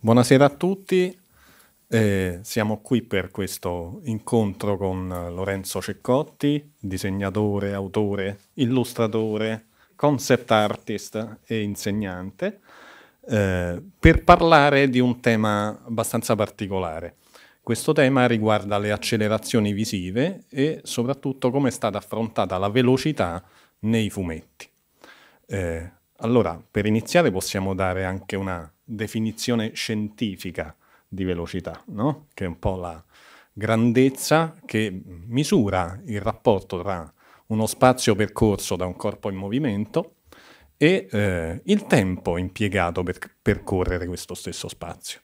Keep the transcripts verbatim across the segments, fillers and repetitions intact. Buonasera a tutti, eh, siamo qui per questo incontro con Lorenzo Ceccotti, disegnatore, autore, illustratore, concept artist e insegnante, eh, per parlare di un tema abbastanza particolare. Questo tema riguarda le accelerazioni visive e soprattutto come è stata affrontata la velocità nei fumetti. Eh, allora, per iniziare possiamo dare anche una definizione scientifica di velocità, no? Che è un po' la grandezza che misura il rapporto tra uno spazio percorso da un corpo in movimento e eh, il tempo impiegato per percorrere questo stesso spazio.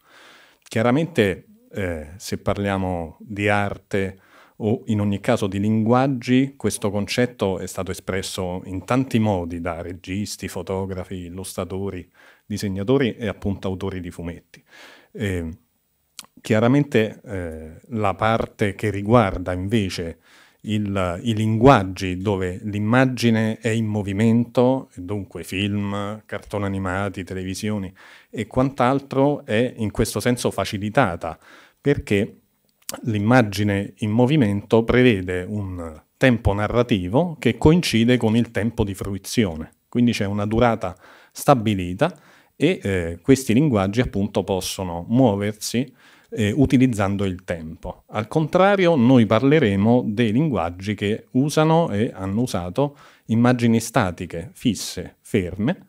Chiaramente eh, se parliamo di arte o in ogni caso di linguaggi, questo concetto è stato espresso in tanti modi da registi, fotografi, illustratori, disegnatori e appunto autori di fumetti. Eh, chiaramente eh, la parte che riguarda invece il, i linguaggi dove l'immagine è in movimento, dunque film, cartoni animati, televisioni e quant'altro, è in questo senso facilitata perché l'immagine in movimento prevede un tempo narrativo che coincide con il tempo di fruizione, quindi c'è una durata stabilita e eh, questi linguaggi appunto possono muoversi eh, utilizzando il tempo. Al contrario, noi parleremo dei linguaggi che usano e hanno usato immagini statiche, fisse, ferme,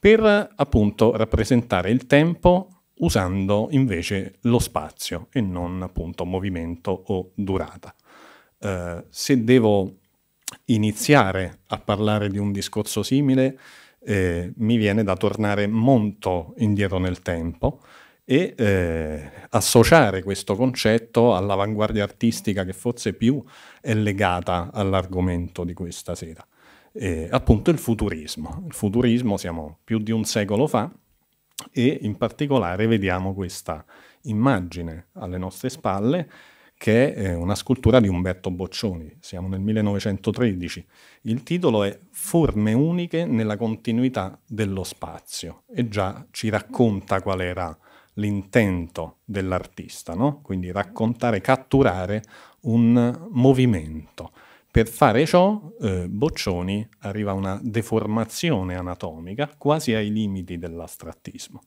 per appunto rappresentare il tempo usando invece lo spazio e non appunto movimento o durata. Eh, se devo iniziare a parlare di un discorso simile, eh, mi viene da tornare molto indietro nel tempo e eh, associare questo concetto all'avanguardia artistica che forse più è legata all'argomento di questa sera. Eh, appunto il futurismo. Il futurismo siamo più di un secolo fa, e in particolare vediamo questa immagine alle nostre spalle che è una scultura di Umberto Boccioni, siamo nel millenovecentotredici. Il titolo è Forme uniche nella continuità dello spazio e già ci racconta qual era l'intento dell'artista, no? Quindi raccontare, catturare un movimento. Per fare ciò, eh, Boccioni arriva a una deformazione anatomica quasi ai limiti dell'astrattismo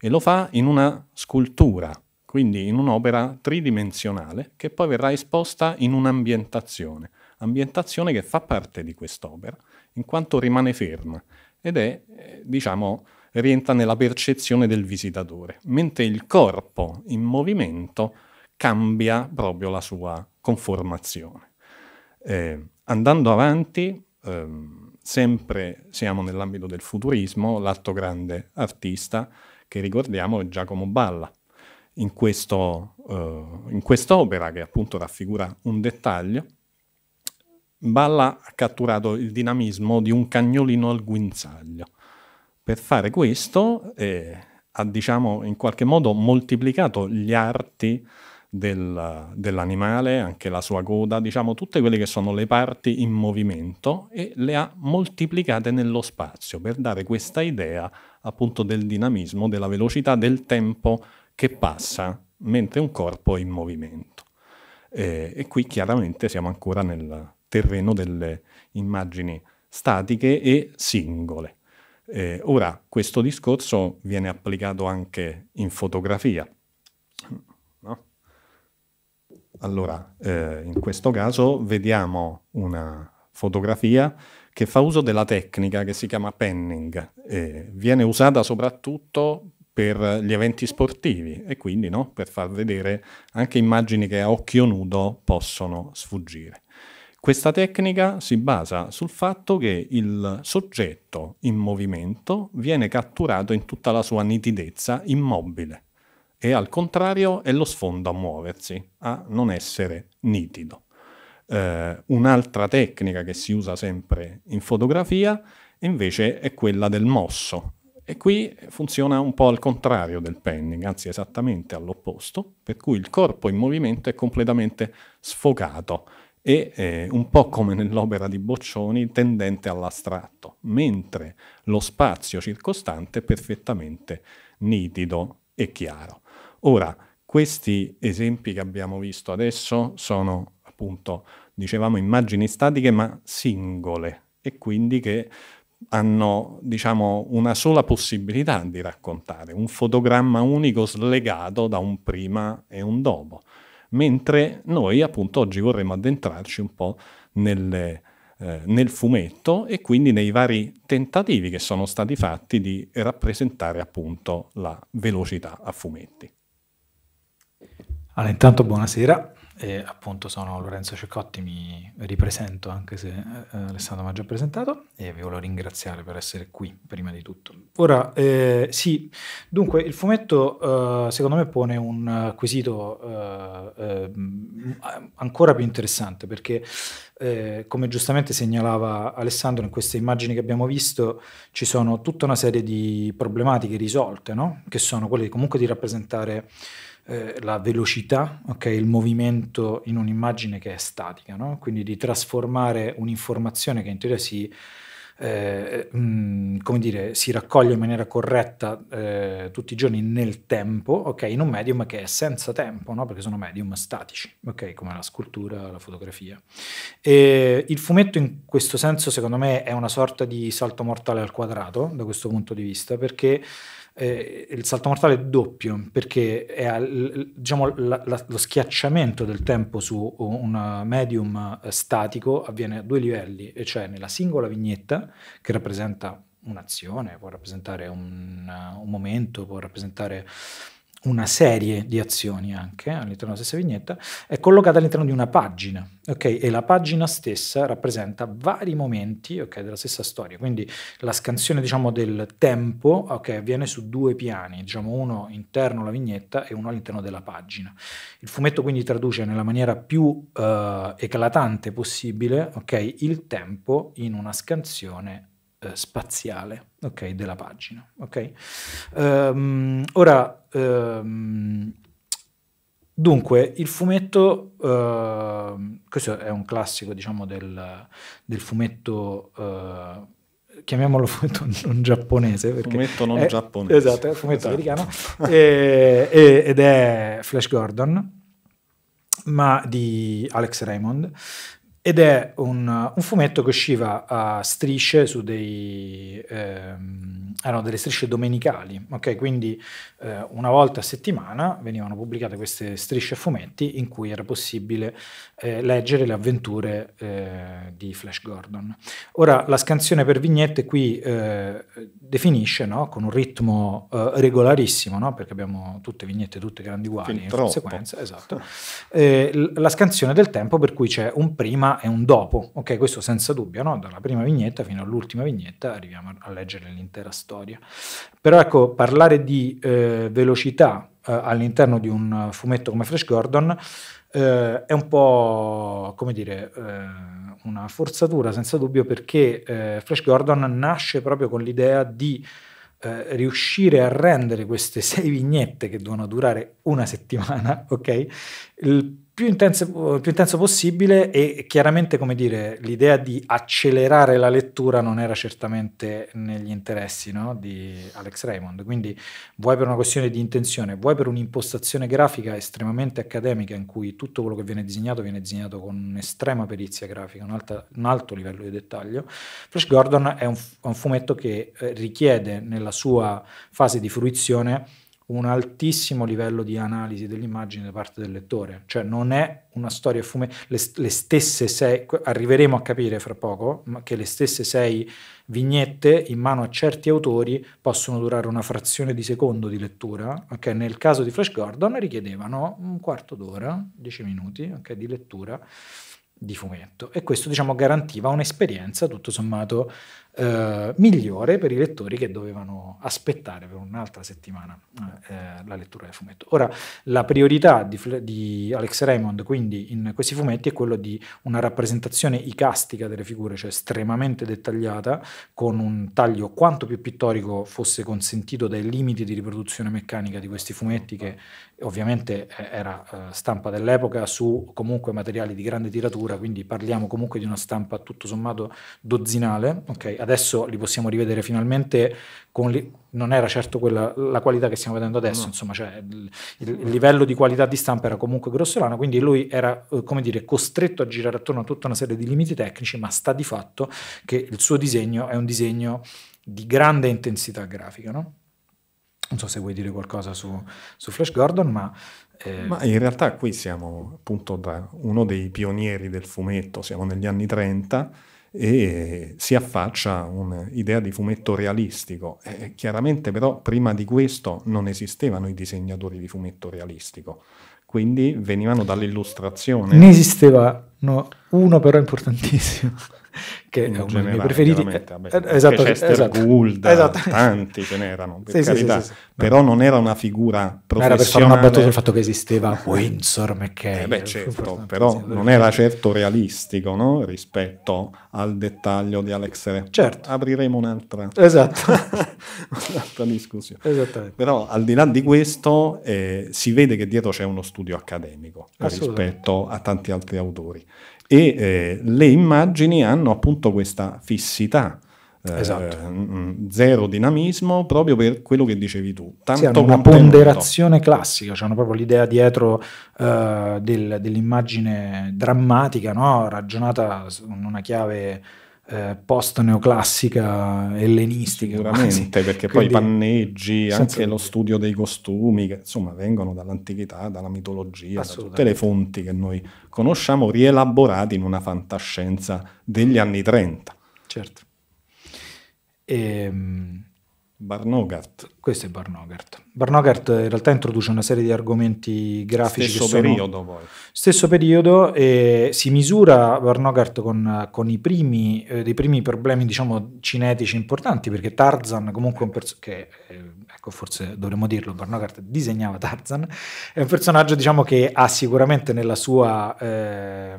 e lo fa in una scultura, quindi in un'opera tridimensionale che poi verrà esposta in un'ambientazione, ambientazione che fa parte di quest'opera in quanto rimane ferma ed è, eh, diciamo, rientra nella percezione del visitatore, mentre il corpo in movimento cambia proprio la sua conformazione. Eh, andando avanti, ehm, sempre siamo nell'ambito del futurismo, l'altro grande artista che ricordiamo è Giacomo Balla. In questo, eh, in quest'opera, che appunto raffigura un dettaglio, Balla ha catturato il dinamismo di un cagnolino al guinzaglio. Per fare questo eh, ha, diciamo, in qualche modo moltiplicato gli arti Del, dell'animale, anche la sua coda, diciamo tutte quelle che sono le parti in movimento, e le ha moltiplicate nello spazio per dare questa idea appunto del dinamismo, della velocità, del tempo che passa mentre un corpo è in movimento. Eh, e qui chiaramente siamo ancora nel terreno delle immagini statiche e singole. Eh, ora questo discorso viene applicato anche in fotografia. Allora, eh, in questo caso vediamo una fotografia che fa uso della tecnica che si chiama panning. Eh, viene usata soprattutto per gli eventi sportivi e quindi, no, per far vedere anche immagini che a occhio nudo possono sfuggire. Questa tecnica si basa sul fatto che il soggetto in movimento viene catturato in tutta la sua nitidezza immobile. E al contrario è lo sfondo a muoversi, a non essere nitido. Eh, un'altra tecnica che si usa sempre in fotografia invece è quella del mosso, e qui funziona un po' al contrario del panning, anzi esattamente all'opposto, per cui il corpo in movimento è completamente sfocato e eh, un po' come nell'opera di Boccioni tendente all'astratto, mentre lo spazio circostante è perfettamente nitido, e chiaro. Ora, questi esempi che abbiamo visto adesso sono, appunto, dicevamo, immagini statiche ma singole, e quindi che hanno, diciamo, una sola possibilità di raccontare, un fotogramma unico slegato da un prima e un dopo. Mentre noi, appunto, oggi vorremmo addentrarci un po' nelle, eh, nel fumetto e quindi nei vari tentativi che sono stati fatti di rappresentare, appunto, la velocità a fumetti. Allora, intanto buonasera. E, appunto, sono Lorenzo Ceccotti, mi ripresento anche se eh, Alessandro mi ha già presentato, e vi voglio ringraziare per essere qui prima di tutto. Ora, eh, sì, dunque il fumetto eh, secondo me pone un quesito eh, eh, ancora più interessante, perché eh, come giustamente segnalava Alessandro, in queste immagini che abbiamo visto ci sono tutta una serie di problematiche risolte, no? Che sono quelle comunque di rappresentare la velocità, okay, il movimento in un'immagine che è statica, no? Quindi di trasformare un'informazione che in teoria si, eh, mh, come dire, si raccoglie in maniera corretta eh, tutti i giorni nel tempo, okay, in un medium che è senza tempo, no? Perché sono medium statici, okay, come la scultura, la fotografia. E il fumetto in questo senso secondo me è una sorta di salto mortale al quadrato da questo punto di vista, perché Eh, il salto mortale è doppio, perché è al, diciamo, la, la, lo schiacciamento del tempo su un medium eh, statico avviene a due livelli, e cioè nella singola vignetta, che rappresenta un'azione, può rappresentare un, uh, un momento, può rappresentare una serie di azioni anche all'interno della stessa vignetta, è collocata all'interno di una pagina, okay? E la pagina stessa rappresenta vari momenti, okay, della stessa storia. Quindi la scansione, diciamo, del tempo, okay, avviene su due piani, diciamo, uno interno alla vignetta e uno all'interno della pagina. Il fumetto quindi traduce nella maniera più eh, eclatante possibile, okay, il tempo in una scansione spaziale, ok, della pagina, ok. Um, ora, um, dunque, il fumetto, uh, questo è un classico, diciamo, del, del fumetto, uh, chiamiamolo fumetto non giapponese, perché fumetto non è, giapponese, esatto, è fumetto, esatto, americano, e, e, ed è Flash Gordon, ma di Alex Raymond. Ed è un, un fumetto che usciva a strisce su dei, ehm, erano delle strisce domenicali, ok? Quindi eh, una volta a settimana venivano pubblicate queste strisce a fumetti in cui era possibile eh, leggere le avventure eh, di Flash Gordon. Ora, la scansione per vignette qui eh, definisce, no? Con un ritmo eh, regolarissimo, no? Perché abbiamo tutte vignette, tutte grandi uguali, in conseguenza, esatto, eh, la scansione del tempo, per cui c'è un prima è un dopo, ok, questo senza dubbio, no? Dalla prima vignetta fino all'ultima vignetta arriviamo a leggere l'intera storia. Però ecco, parlare di eh, velocità eh, all'interno di un fumetto come Flash Gordon eh, è un po', come dire, eh, una forzatura senza dubbio, perché eh, Flash Gordon nasce proprio con l'idea di Eh, riuscire a rendere queste sei vignette, che devono durare una settimana, ok, il più intenso, il più intenso possibile, e chiaramente, come dire, l'idea di accelerare la lettura non era certamente negli interessi, no? Di Alex Raymond. Quindi, vuoi per una questione di intenzione, vuoi per un'impostazione grafica estremamente accademica, in cui tutto quello che viene disegnato viene disegnato con un'estrema perizia grafica, un, alta, un alto livello di dettaglio, Flash Gordon è un, un fumetto che eh, richiede nella sua fase di fruizione un altissimo livello di analisi dell'immagine da parte del lettore. Cioè non è una storia fume, le, le stesse sei, arriveremo a capire fra poco, ma che le stesse sei vignette in mano a certi autori possono durare una frazione di secondo di lettura, okay? Nel caso di Flash Gordon richiedevano un quarto d'ora, dieci minuti, okay, di lettura di fumetto, e questo, diciamo, garantiva un'esperienza tutto sommato eh, migliore per i lettori che dovevano aspettare per un'altra settimana eh, la lettura del fumetto. Ora, la priorità di, di Alex Raymond quindi in questi fumetti è quello di una rappresentazione icastica delle figure, cioè estremamente dettagliata, con un taglio quanto più pittorico fosse consentito dai limiti di riproduzione meccanica di questi fumetti, che ovviamente era eh, stampa dell'epoca su comunque materiali di grande tiratura, sfumatura, quindi parliamo comunque di una stampa tutto sommato dozzinale, okay? Adesso li possiamo rivedere finalmente, con li... non era certo quella la qualità che stiamo vedendo adesso, no. Insomma, cioè, il, il livello di qualità di stampa era comunque grossolano, quindi lui era, come dire, costretto a girare attorno a tutta una serie di limiti tecnici, ma sta di fatto che il suo disegno è un disegno di grande intensità grafica, no? Non so se vuoi dire qualcosa su, su Flash Gordon, ma... Eh... Ma in realtà qui siamo appunto da uno dei pionieri del fumetto, siamo negli anni trenta e si affaccia un'idea di fumetto realistico. Eh, chiaramente però prima di questo non esistevano i disegnatori di fumetto realistico, quindi venivano dall'illustrazione. Ne esisteva no, uno però importantissimo. Che è uno dei miei preferiti, vabbè, esatto, Chester esatto. Gould, esatto. Tanti ce n'erano, per sì, carità, sì, sì, sì. Però non era una figura professionale. Era per fare una battuta sul fatto che esisteva Winsor McKay, eh beh, certo, però non era certo realistico, no? Rispetto al dettaglio di Alex Raymond. Certo. Apriremo un'altra, esatto. un'altra discussione. Però al di là di questo eh, si vede che dietro c'è uno studio accademico rispetto a tanti altri autori. E eh, le immagini hanno appunto questa fissità, eh, esatto. mh, zero dinamismo, proprio per quello che dicevi tu. Tanto sì, hanno una ponderazione classica, cioè hanno proprio l'idea dietro eh, del, dell'immagine drammatica, no? Ragionata in una chiave eh, post-neoclassica, ellenistica. Sicuramente, quasi. Perché quindi, poi i panneggi, anche lo studio dei costumi, che insomma vengono dall'antichità, dalla mitologia, da tutte le fonti che noi conosciamo, rielaborati in una fantascienza degli anni trenta. Certo. E... Bar-Nogart. Questo è Bar-Nogart. Bar-Nogart in realtà introduce una serie di argomenti grafici. Stesso che sono, periodo poi. Stesso periodo e si misura Bar-Nogart con, con i primi, eh, dei primi problemi diciamo cinetici importanti, perché Tarzan comunque è un personaggio, eh, ecco forse dovremmo dirlo, Bar-Nogart disegnava Tarzan, è un personaggio diciamo che ha sicuramente nella sua... Eh,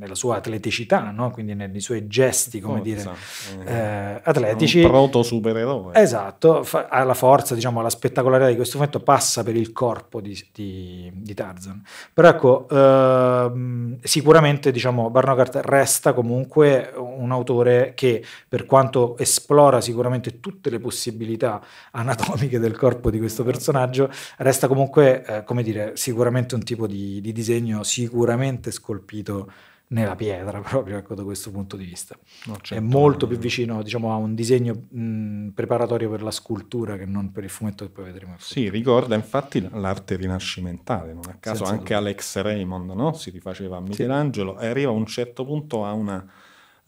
nella sua atleticità, no? Quindi nei suoi gesti, come forza, dire, eh, atletici. Un proto supereroe. Esatto, fa, alla forza, diciamo, alla spettacolarità di questo momento passa per il corpo di, di, di Tarzan. Però ecco, eh, sicuramente, diciamo, Bar-Nogart resta comunque un autore che, per quanto esplora sicuramente tutte le possibilità anatomiche del corpo di questo personaggio, resta comunque, eh, come dire, sicuramente un tipo di, di disegno sicuramente scolpito nella pietra, proprio ecco, da questo punto di vista. No, certo. È molto più vicino diciamo, a un disegno mh, preparatorio per la scultura che non per il fumetto che poi vedremo. Sì, ricorda infatti l'arte rinascimentale, non a caso senza anche dubbio. Alex Raymond no? Si rifaceva a Michelangelo sì. E arriva a un certo punto a una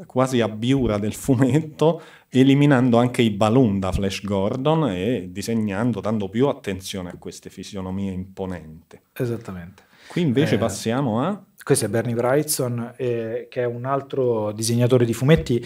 quasi abbiura del fumetto, eliminando anche i balloon da Flash Gordon e disegnando, dando più attenzione a queste fisionomie imponenti. Esattamente. Qui invece eh... passiamo a... Questo è Bernie Wrightson, eh, che è un altro disegnatore di fumetti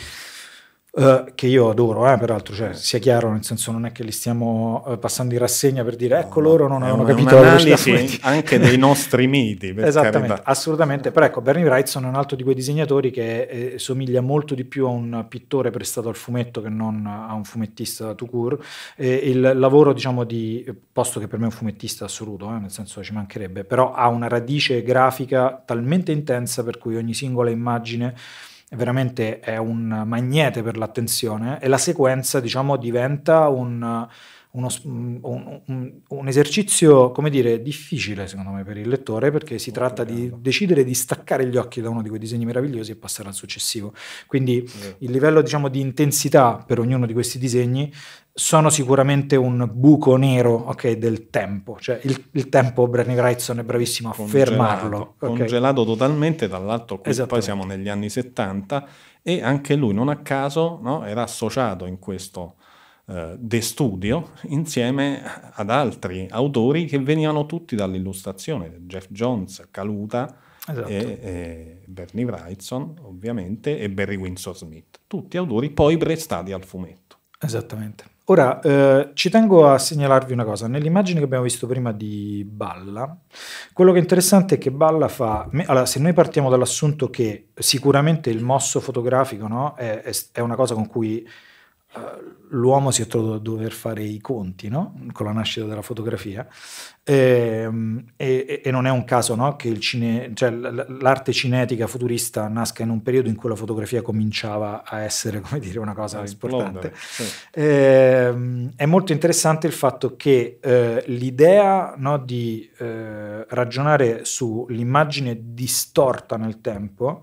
eh, che io adoro, eh, peraltro, cioè, sia chiaro, nel senso non è che li stiamo eh, passando in rassegna per dire ecco no, loro non hanno capito l'analisi anche dei nostri miti. Per esattamente, carità. Assolutamente, però ecco Bernie Wrightson è un altro di quei disegnatori che eh, somiglia molto di più a un pittore prestato al fumetto che non a un fumettista tout court. Eh, il lavoro diciamo di, posto che per me è un fumettista assoluto, eh, nel senso ci mancherebbe, però ha una radice grafica talmente intensa per cui ogni singola immagine veramente è un magnete per l'attenzione e la sequenza diciamo diventa un, uno, un, un, un esercizio come dire difficile secondo me per il lettore, perché si tratta di decidere di staccare gli occhi da uno di quei disegni meravigliosi e passare al successivo, quindi il livello diciamo di intensità per ognuno di questi disegni sono sicuramente un buco nero okay, del tempo, cioè il, il tempo Bernie Wrightson è bravissimo a congelato, fermarlo. Okay. Congelato totalmente, dall'altro qui poi siamo negli anni settanta e anche lui non a caso no, era associato in questo eh, de studio insieme ad altri autori che venivano tutti dall'illustrazione, Jeff Jones, Caluta, esatto. e, e Bernie Wrightson ovviamente e Barry Windsor Smith, tutti autori poi prestati al fumetto. Esattamente. Ora, eh, ci tengo a segnalarvi una cosa, nell'immagine che abbiamo visto prima di Balla, quello che è interessante è che Balla fa, me, allora, se noi partiamo dall'assunto che sicuramente il mosso fotografico no, è, è una cosa con cui l'uomo si è trovato a dover fare i conti, no? Con la nascita della fotografia, e, e, e non è un caso, no? Che il cine, cioè l'arte cinetica futurista nasca in un periodo in cui la fotografia cominciava a essere, come dire, una cosa importante. Sì. E, è molto interessante il fatto che eh, l'idea, no, di eh, ragionare sull'immagine distorta nel tempo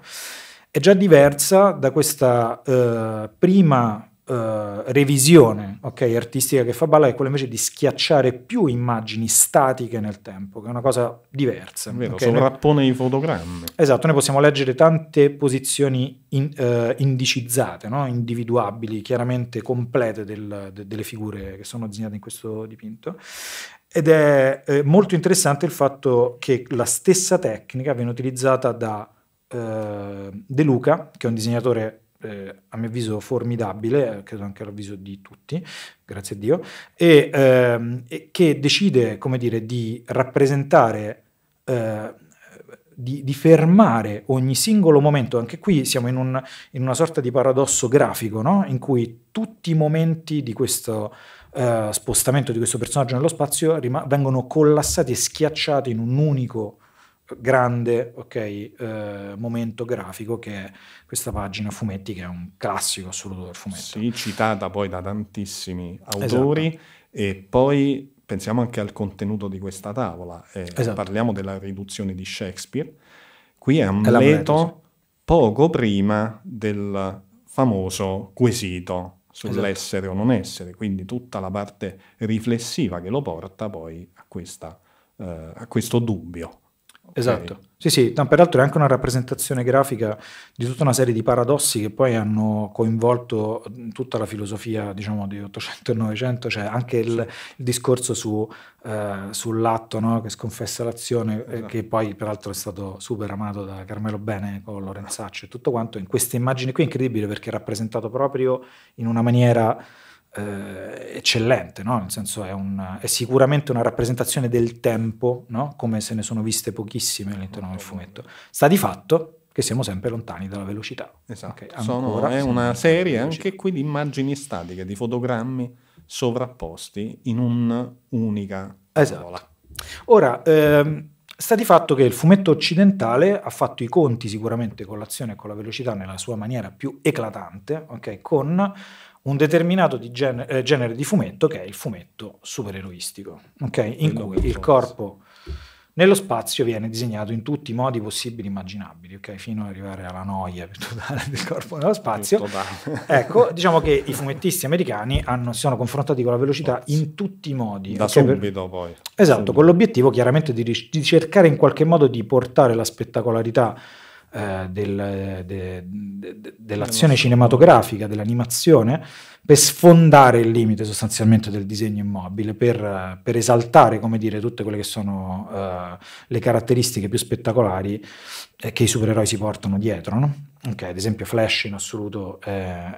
è già diversa da questa eh, prima Uh, revisione, okay, artistica che fa Balla, è quella invece di schiacciare più immagini statiche nel tempo, che è una cosa diversa. Vero, okay? Sovrappone i fotogrammi. Esatto, noi possiamo leggere tante posizioni in, uh, indicizzate, no? Individuabili, chiaramente complete del, de, delle figure che sono disegnate in questo dipinto. Ed è eh, molto interessante il fatto che la stessa tecnica viene utilizzata da uh, De Luca, che è un disegnatore Eh, a mio avviso formidabile, eh, credo anche all'avviso di tutti, grazie a Dio, e ehm, eh, che decide, come dire, di rappresentare, eh, di, di fermare ogni singolo momento. Anche qui siamo in, un, in una sorta di paradosso grafico, no? In cui tutti i momenti di questo eh, spostamento di questo personaggio nello spazio vengono collassati e schiacciati in un unico grande, ok, eh, momento grafico, che è questa pagina fumetti, che è un classico assoluto del fumetto. Sì, citata poi da tantissimi autori. Esatto. E poi pensiamo anche al contenuto di questa tavola. Eh, esatto. Parliamo della riduzione di Shakespeare. Qui è Amleto, sì, poco prima del famoso quesito sull'essere, esatto, o non essere, quindi tutta la parte riflessiva che lo porta poi a, questa, eh, a questo dubbio. Okay. Esatto, sì sì, peraltro è anche una rappresentazione grafica di tutta una serie di paradossi che poi hanno coinvolto tutta la filosofia, diciamo, di ottocento e novecento, cioè anche il, il discorso su, eh, sull'atto, no? Che sconfessa l'azione, esatto, eh, che poi peraltro è stato super amato da Carmelo Bene con Lorenzaccio e tutto quanto. In queste immagini qui è incredibile perché è rappresentato proprio in una maniera Eh, eccellente, no? Nel senso è, un, è sicuramente una rappresentazione del tempo, no? Come se ne sono viste pochissime all'interno del fumetto. Sta di fatto che siamo sempre lontani dalla velocità. Esatto. Okay, sono, è una serie anche qui di immagini statiche, di fotogrammi sovrapposti in un'unica tavola. Esatto. Ora, ehm, sta di fatto che il fumetto occidentale ha fatto i conti sicuramente con l'azione e con la velocità nella sua maniera più eclatante, okay, con un determinato di gener eh, genere di fumetto, che è il fumetto supereroistico, okay? In cui il corpo nello spazio viene disegnato in tutti i modi possibili e immaginabili, okay? Fino ad arrivare alla noia più totale del corpo nello spazio. Ecco, diciamo che i fumettisti americani hanno, si sono confrontati con la velocità in tutti i modi. Da okay? subito poi. Esatto, subito. Con l'obiettivo chiaramente di, di cercare in qualche modo di portare la spettacolarità Eh, del, de, de, de, dell'azione cinematografica, dell'animazione, per sfondare il limite sostanzialmente del disegno immobile, per, per esaltare, come dire, tutte quelle che sono uh, le caratteristiche più spettacolari eh, che i supereroi si portano dietro, no? Okay, ad esempio Flash in assoluto eh,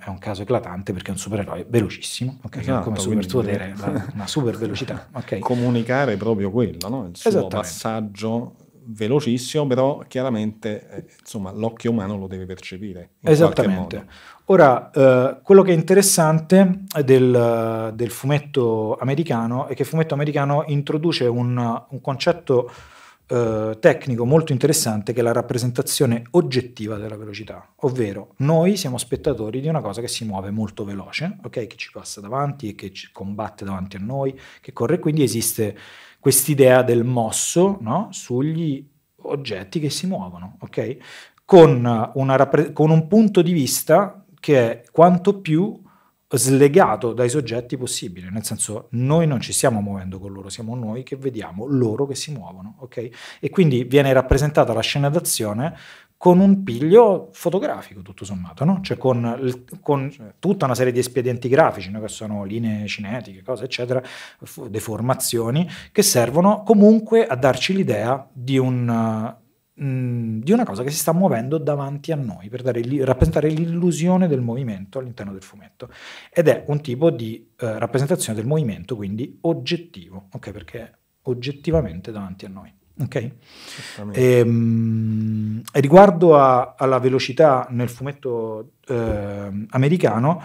è un caso eclatante perché è un supereroe velocissimo, okay? Esatto, come superpotere, una super velocità, okay? Comunicare proprio quello, no? Il suo passaggio velocissimo, però chiaramente eh, insomma l'occhio umano lo deve percepire in esattamente qualche modo. Ora eh, quello che è interessante del, del fumetto americano è che il fumetto americano introduce un, un concetto eh, tecnico molto interessante, che è la rappresentazione oggettiva della velocità, ovvero noi siamo spettatori di una cosa che si muove molto veloce, okay? Che ci passa davanti e che ci combatte davanti a noi, che corre, quindi esiste quest'idea del mosso, no? Sugli oggetti che si muovono, okay? Con, una con un punto di vista che è quanto più slegato dai soggetti possibile, nel senso noi non ci stiamo muovendo con loro, siamo noi che vediamo loro che si muovono, okay? E quindi viene rappresentata la scena d'azione con un piglio fotografico tutto sommato, no? Cioè con, con tutta una serie di espedienti grafici, no? Che sono linee cinetiche, cose eccetera, deformazioni, che servono comunque a darci l'idea di un... di una cosa che si sta muovendo davanti a noi, per dare, rappresentare l'illusione del movimento all'interno del fumetto. Ed è un tipo di eh, rappresentazione del movimento, quindi oggettivo, okay? Perché è oggettivamente davanti a noi. Okay? E, mh, e riguardo a, alla velocità nel fumetto eh, americano,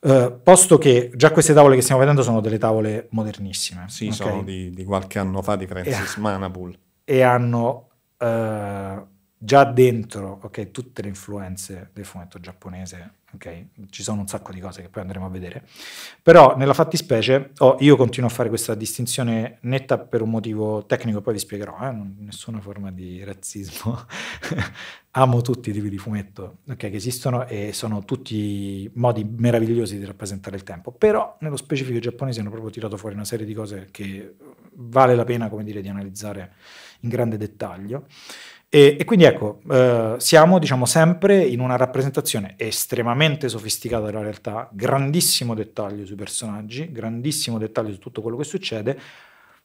Uh, posto che già queste tavole che stiamo vedendo sono delle tavole modernissime, sì, okay? Sono di, di qualche anno fa, di Francis e, Manapul, e hanno uh, già dentro, okay, tutte le influenze del fumetto giapponese, okay? Ci sono un sacco di cose che poi andremo a vedere, però nella fattispecie oh, io continuo a fare questa distinzione netta per un motivo tecnico, poi vi spiegherò, eh? Nessuna forma di razzismo. Amo tutti i tipi di fumetto, okay, che esistono, e sono tutti modi meravigliosi di rappresentare il tempo, però nello specifico i giapponesi hanno proprio tirato fuori una serie di cose che vale la pena, come dire, di analizzare in grande dettaglio, e, e quindi ecco, eh, siamo, diciamo, sempre in una rappresentazione estremamente sofisticata della realtà, grandissimo dettaglio sui personaggi, grandissimo dettaglio su tutto quello che succede,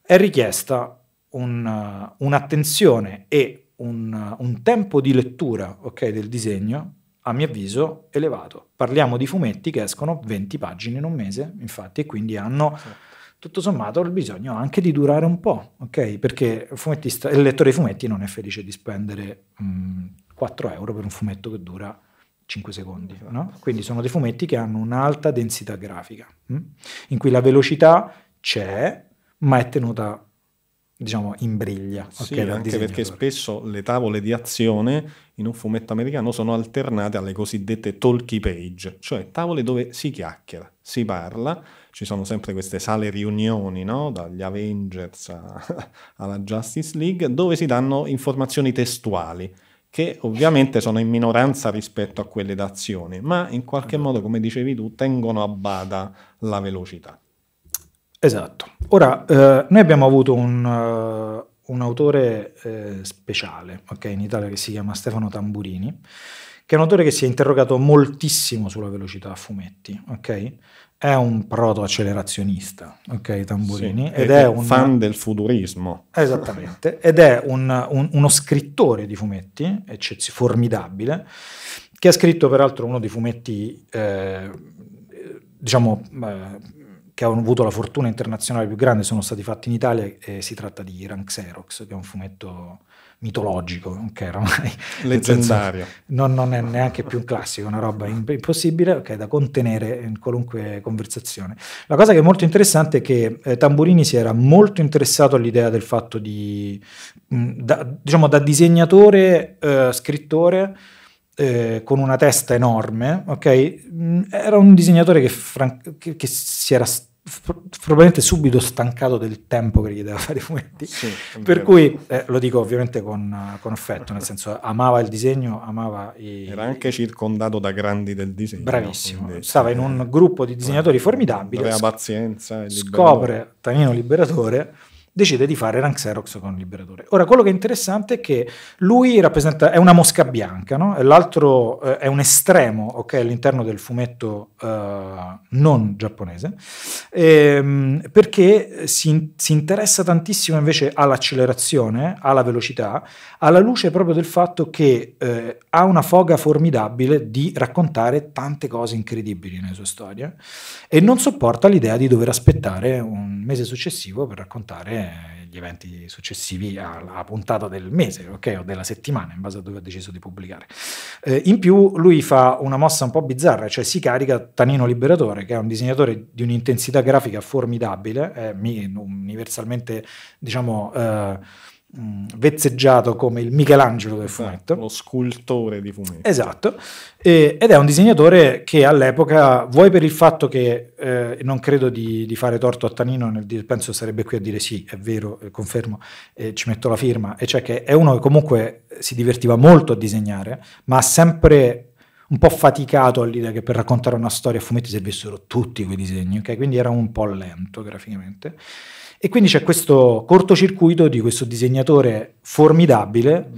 è richiesta un, un'attenzione e Un, un tempo di lettura, okay, del disegno, a mio avviso, elevato. Parliamo di fumetti che escono venti pagine in un mese, infatti, e quindi hanno, tutto sommato, il bisogno anche di durare un po', okay? Perché il, fumettista, il lettore di fumetti non è felice di spendere mh, quattro euro per un fumetto che dura cinque secondi, no? Quindi sono dei fumetti che hanno un'alta densità grafica, mh? in cui la velocità c'è, ma è tenuta, diciamo, in briglia, okay, sì, anche perché spesso le tavole di azione in un fumetto americano sono alternate alle cosiddette talkie page, cioè tavole dove si chiacchiera, si parla, ci sono sempre queste sale riunioni, no? Dagli Avengers a, alla Justice League, dove si danno informazioni testuali che ovviamente sono in minoranza rispetto a quelle d'azione, ma in qualche modo, come dicevi tu, tengono a bada la velocità. Esatto. Ora, eh, noi abbiamo avuto un, uh, un autore eh, speciale, okay, in Italia, che si chiama Stefano Tamburini, che è un autore che si è interrogato moltissimo sulla velocità a fumetti, ok? È un proto-accelerazionista, ok, Tamburini, sì, ed è, è un fan del futurismo. Esattamente, ed è un, un, uno scrittore di fumetti, eccez- formidabile, che ha scritto peraltro uno dei fumetti, eh, diciamo... Eh, che hanno avuto la fortuna internazionale più grande, sono stati fatti in Italia, e si tratta di Ranxerox, che è un fumetto mitologico, che era ormai leggendario. Non, non è neanche più un classico, è una roba impossibile, okay, da contenere in qualunque conversazione. La cosa che è molto interessante è che eh, Tamburini si era molto interessato all'idea del fatto di, mh, da, diciamo, da disegnatore, eh, scrittore, Eh, con una testa enorme, ok? Era un disegnatore che, fran- che, che si era st- probabilmente subito stancato del tempo che gli doveva fare i fumetti, sì, per cui eh, lo dico ovviamente con, con affetto, nel senso, amava il disegno, amava i... era anche circondato da grandi del disegno, bravissimo, quindi stava in un gruppo di disegnatori eh, formidabili, aveva pazienza e scopre Tanino Liberatore, decide di fare Ranxerox con Liberatore. Ora, quello che è interessante è che lui rappresenta, è una mosca bianca, no? L'altro eh, è un estremo, okay, all'interno del fumetto eh, non giapponese, ehm, perché si, si interessa tantissimo invece all'accelerazione, alla velocità, alla luce proprio del fatto che eh, ha una foga formidabile di raccontare tante cose incredibili nelle sue storie, e non sopporta l'idea di dover aspettare un mese successivo per raccontare gli eventi successivi alla puntata del mese, okay, o della settimana, in base a dove ha deciso di pubblicare. Eh, in più lui fa una mossa un po' bizzarra, cioè si carica Tanino Liberatore, che è un disegnatore di un'intensità grafica formidabile, eh, universalmente, diciamo, eh, vezzeggiato come il Michelangelo del fumetto, eh, lo scultore di fumetto, esatto, e, ed è un disegnatore che all'epoca, vuoi per il fatto che eh, non credo di, di fare torto a Tanino nel dire, penso sarebbe qui a dire sì, è vero, confermo, eh, ci metto la firma, e cioè che è uno che comunque si divertiva molto a disegnare, ma ha sempre un po' faticato all'idea che per raccontare una storia a fumetti servissero tutti quei disegni, okay? Quindi era un po' lento graficamente. E quindi c'è questo cortocircuito di questo disegnatore formidabile,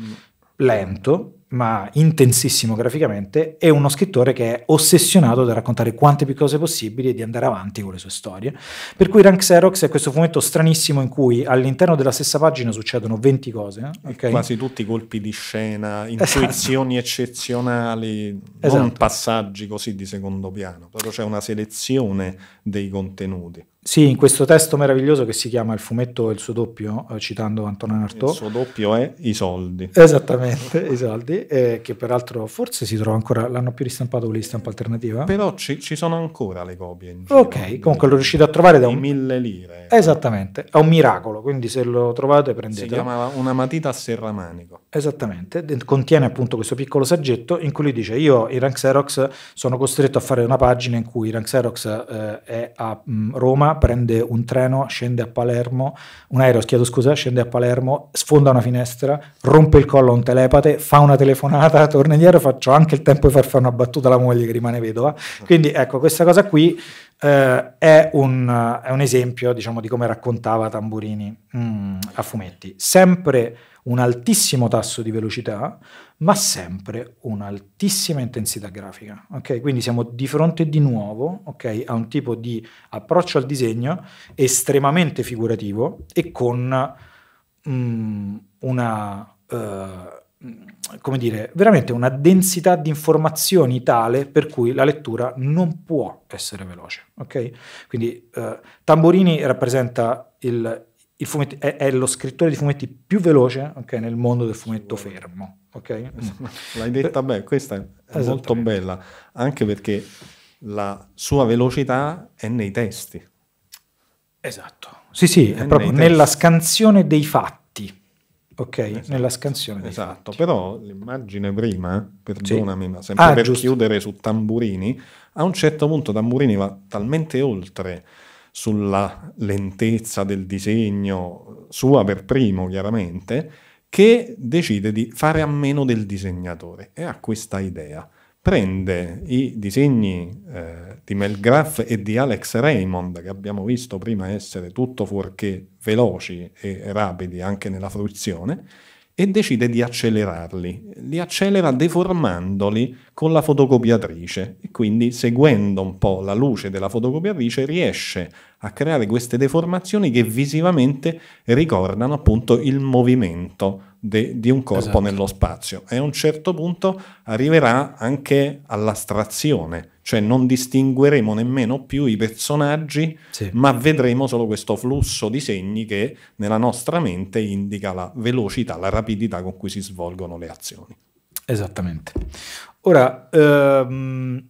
lento, ma intensissimo graficamente, e uno scrittore che è ossessionato da raccontare quante più cose possibili e di andare avanti con le sue storie. Per cui Ranxerox è questo fumetto stranissimo in cui all'interno della stessa pagina succedono venti cose. Okay? Quasi tutti colpi di scena, intuizioni, esatto, eccezionali, esatto, non passaggi così di secondo piano, però c'è una selezione dei contenuti. Sì, in questo testo meraviglioso che si chiama Il fumetto e il suo doppio, citando Antonin Artaud. Il suo doppio è I soldi. Esattamente, I soldi, eh, che peraltro forse si trova ancora, l'hanno più ristampato quelli di stampa alternativa. Però ci, ci sono ancora le copie in giro. Ok, comunque l'ho riuscito a trovare da un... mille lire. Esattamente, è un miracolo, quindi se lo trovate prendetelo. Si chiamava Una matita a serramanico. Esattamente, contiene appunto questo piccolo saggetto in cui lui dice: io in Ranxerox sono costretto a fare una pagina in cui Ranxerox eh, è a mh, Roma, prende un treno, scende a Palermo, un aereo, chiedo scusa, scende a Palermo, sfonda una finestra, rompe il collo a un telepate, fa una telefonata, torna indietro, faccio anche il tempo di far fare una battuta alla moglie che rimane vedova. Quindi ecco, questa cosa qui eh, è, un, è un esempio, diciamo, di come raccontava Tamburini mm, a fumetti. Sempre un altissimo tasso di velocità, ma sempre un'altissima intensità grafica. Okay? Quindi siamo di fronte di nuovo, okay, a un tipo di approccio al disegno estremamente figurativo e con um, una, uh, come dire, veramente una densità di informazioni tale per cui la lettura non può essere veloce. Okay? Quindi uh, Tamburini rappresenta il... Il fumetto, è, è lo scrittore di fumetti più veloce, okay, nel mondo del fumetto fermo. Okay? L'hai detta bene, questa è molto bella, anche perché la sua velocità è nei testi. Esatto. Sì, sì, è, è proprio nella testi. scansione dei fatti. Ok, esatto. Nella scansione dei esatto. fatti. Però l'immagine prima, perdonami, sì. ma sempre ah, per giusto. chiudere su Tamburini, a un certo punto Tamburini va talmente oltre sulla lentezza del disegno, sua per primo chiaramente, che decide di fare a meno del disegnatore e ha questa idea. Prende i disegni eh, di Mel Graff e di Alex Raymond, che abbiamo visto prima essere tutto fuorché veloci e rapidi anche nella fruizione, e decide di accelerarli. Li accelera deformandoli con la fotocopiatrice e quindi, seguendo un po' la luce della fotocopiatrice, riesce a creare queste deformazioni che visivamente ricordano appunto il movimento de- di un corpo esatto. nello spazio. E a un certo punto arriverà anche all'astrazione, cioè non distingueremo nemmeno più i personaggi, sì. ma vedremo solo questo flusso di segni che nella nostra mente indica la velocità, la rapidità con cui si svolgono le azioni. Esattamente. Ora, ehm,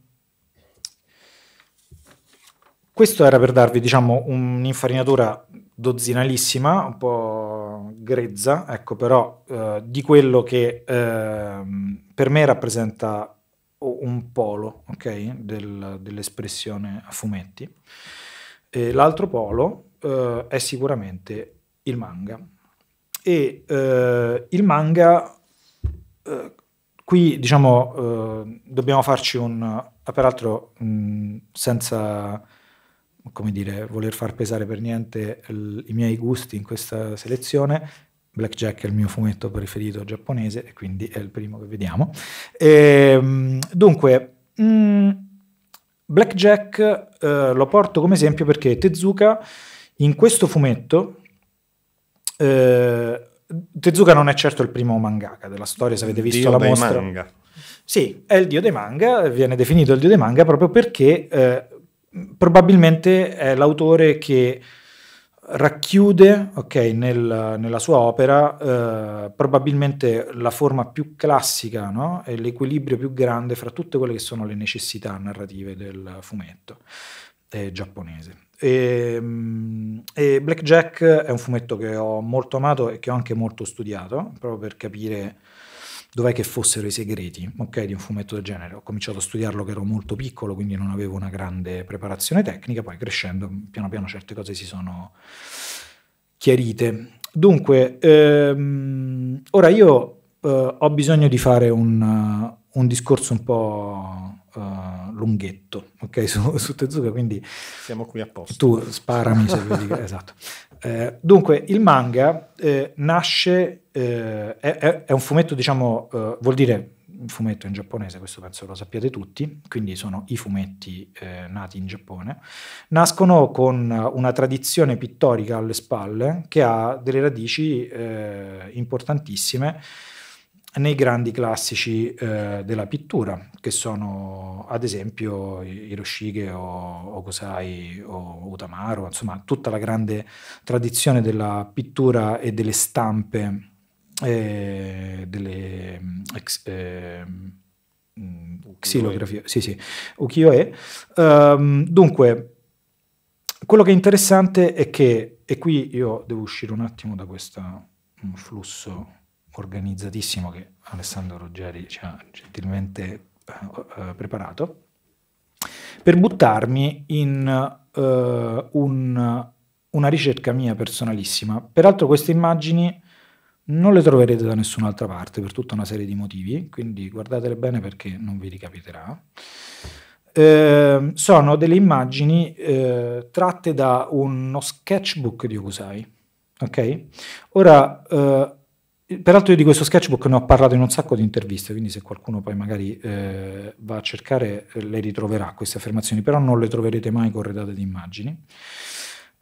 questo era per darvi, diciamo, un'infarinatura dozzinalissima, un po' grezza, ecco, però eh, di quello che eh, per me rappresenta un polo, okay, del, dell'espressione a fumetti. E l'altro polo eh, è sicuramente il manga. E eh, il manga... Eh, Qui, diciamo, eh, dobbiamo farci un... Peraltro, mh, senza, come dire, voler far pesare per niente il, i miei gusti in questa selezione, Blackjack è il mio fumetto preferito giapponese, e quindi è il primo che vediamo. E, dunque, mh, Blackjack eh, lo porto come esempio perché Tezuka, in questo fumetto... Eh, Tezuka non è certo il primo mangaka della storia, se avete visto la mostra. Manga. Sì, è il dio dei manga, viene definito il dio dei manga proprio perché eh, probabilmente è l'autore che racchiude, okay, nel, nella sua opera eh, probabilmente la forma più classica, no? E l'equilibrio più grande fra tutte quelle che sono le necessità narrative del fumetto eh, giapponese. E, e Blackjack è un fumetto che ho molto amato e che ho anche molto studiato proprio per capire dov'è che fossero i segreti, okay, di un fumetto del genere. Ho cominciato a studiarlo che ero molto piccolo, quindi non avevo una grande preparazione tecnica, poi crescendo piano piano certe cose si sono chiarite. Dunque ehm, ora io eh, ho bisogno di fare un, un discorso un po' Uh, lunghetto, ok, su, su Tezuka, quindi siamo qui apposta. Tu sparami se vedi, esatto. Eh, dunque il manga eh, nasce, eh, è, è un fumetto, diciamo, eh, vuol dire un fumetto in giapponese, questo penso lo sappiate tutti, quindi sono i fumetti eh, nati in Giappone, nascono con una tradizione pittorica alle spalle che ha delle radici eh, importantissime nei grandi classici eh, della pittura, che sono ad esempio Hiroshige o Hokusai o Utamaro, insomma tutta la grande tradizione della pittura e delle stampe, eh, delle ex, eh, xilografie, sì sì, ukiyo-e. Um, dunque, quello che è interessante è che, e qui io devo uscire un attimo da questo flusso organizzatissimo che Alessandro Ruggeri ci ha gentilmente uh, preparato, per buttarmi in uh, un, una ricerca mia personalissima. Peraltro queste immagini non le troverete da nessun'altra parte per tutta una serie di motivi, quindi guardatele bene perché non vi ricapiterà. Eh, sono delle immagini eh, tratte da uno sketchbook di Hokusai. Ok? Ora... Eh, peraltro io di questo sketchbook ne ho parlato in un sacco di interviste, quindi se qualcuno poi magari eh, va a cercare le ritroverà queste affermazioni, però non le troverete mai corredate di immagini.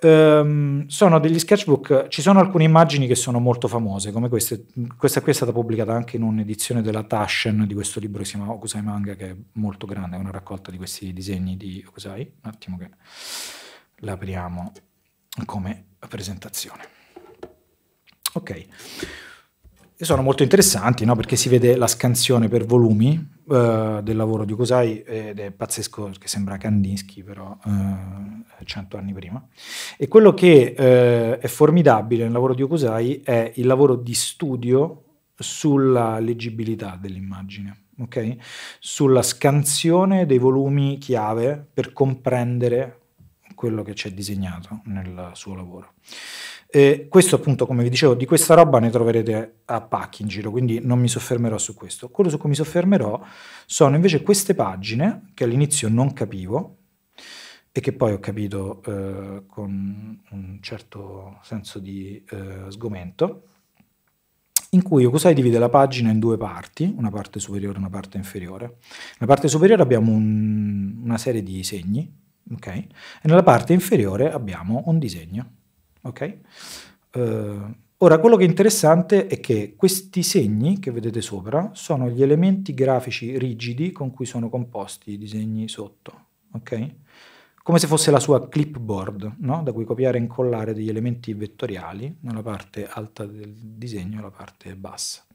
Ehm, sono degli sketchbook, ci sono alcune immagini che sono molto famose, come queste. Questa qui è stata pubblicata anche in un'edizione della Taschen di questo libro che si chiama Hokusai Manga, che è molto grande, è una raccolta di questi disegni di Hokusai. Un attimo che l'apriamo come presentazione. Ok. Sono molto interessanti, no? Perché si vede la scansione per volumi eh, del lavoro di Hokusai, ed è pazzesco perché sembra Kandinsky, però eh, cento anni prima. E quello che eh, è formidabile nel lavoro di Hokusai è il lavoro di studio sulla leggibilità dell'immagine, okay? Sulla scansione dei volumi chiave per comprendere quello che c'è disegnato nel suo lavoro. E questo appunto, come vi dicevo, di questa roba ne troverete a pacchi in giro, quindi non mi soffermerò su questo. Quello su cui mi soffermerò sono invece queste pagine che all'inizio non capivo e che poi ho capito eh, con un certo senso di eh, sgomento, in cui Hokusai divide la pagina in due parti, una parte superiore e una parte inferiore. Nella parte superiore abbiamo un, una serie di segni, ok? E nella parte inferiore abbiamo un disegno. Okay? Uh, ora, quello che è interessante è che questi segni che vedete sopra sono gli elementi grafici rigidi con cui sono composti i disegni sotto, okay? Come se fosse la sua clipboard, no? Da cui copiare e incollare degli elementi vettoriali nella parte alta del disegno e la parte bassa.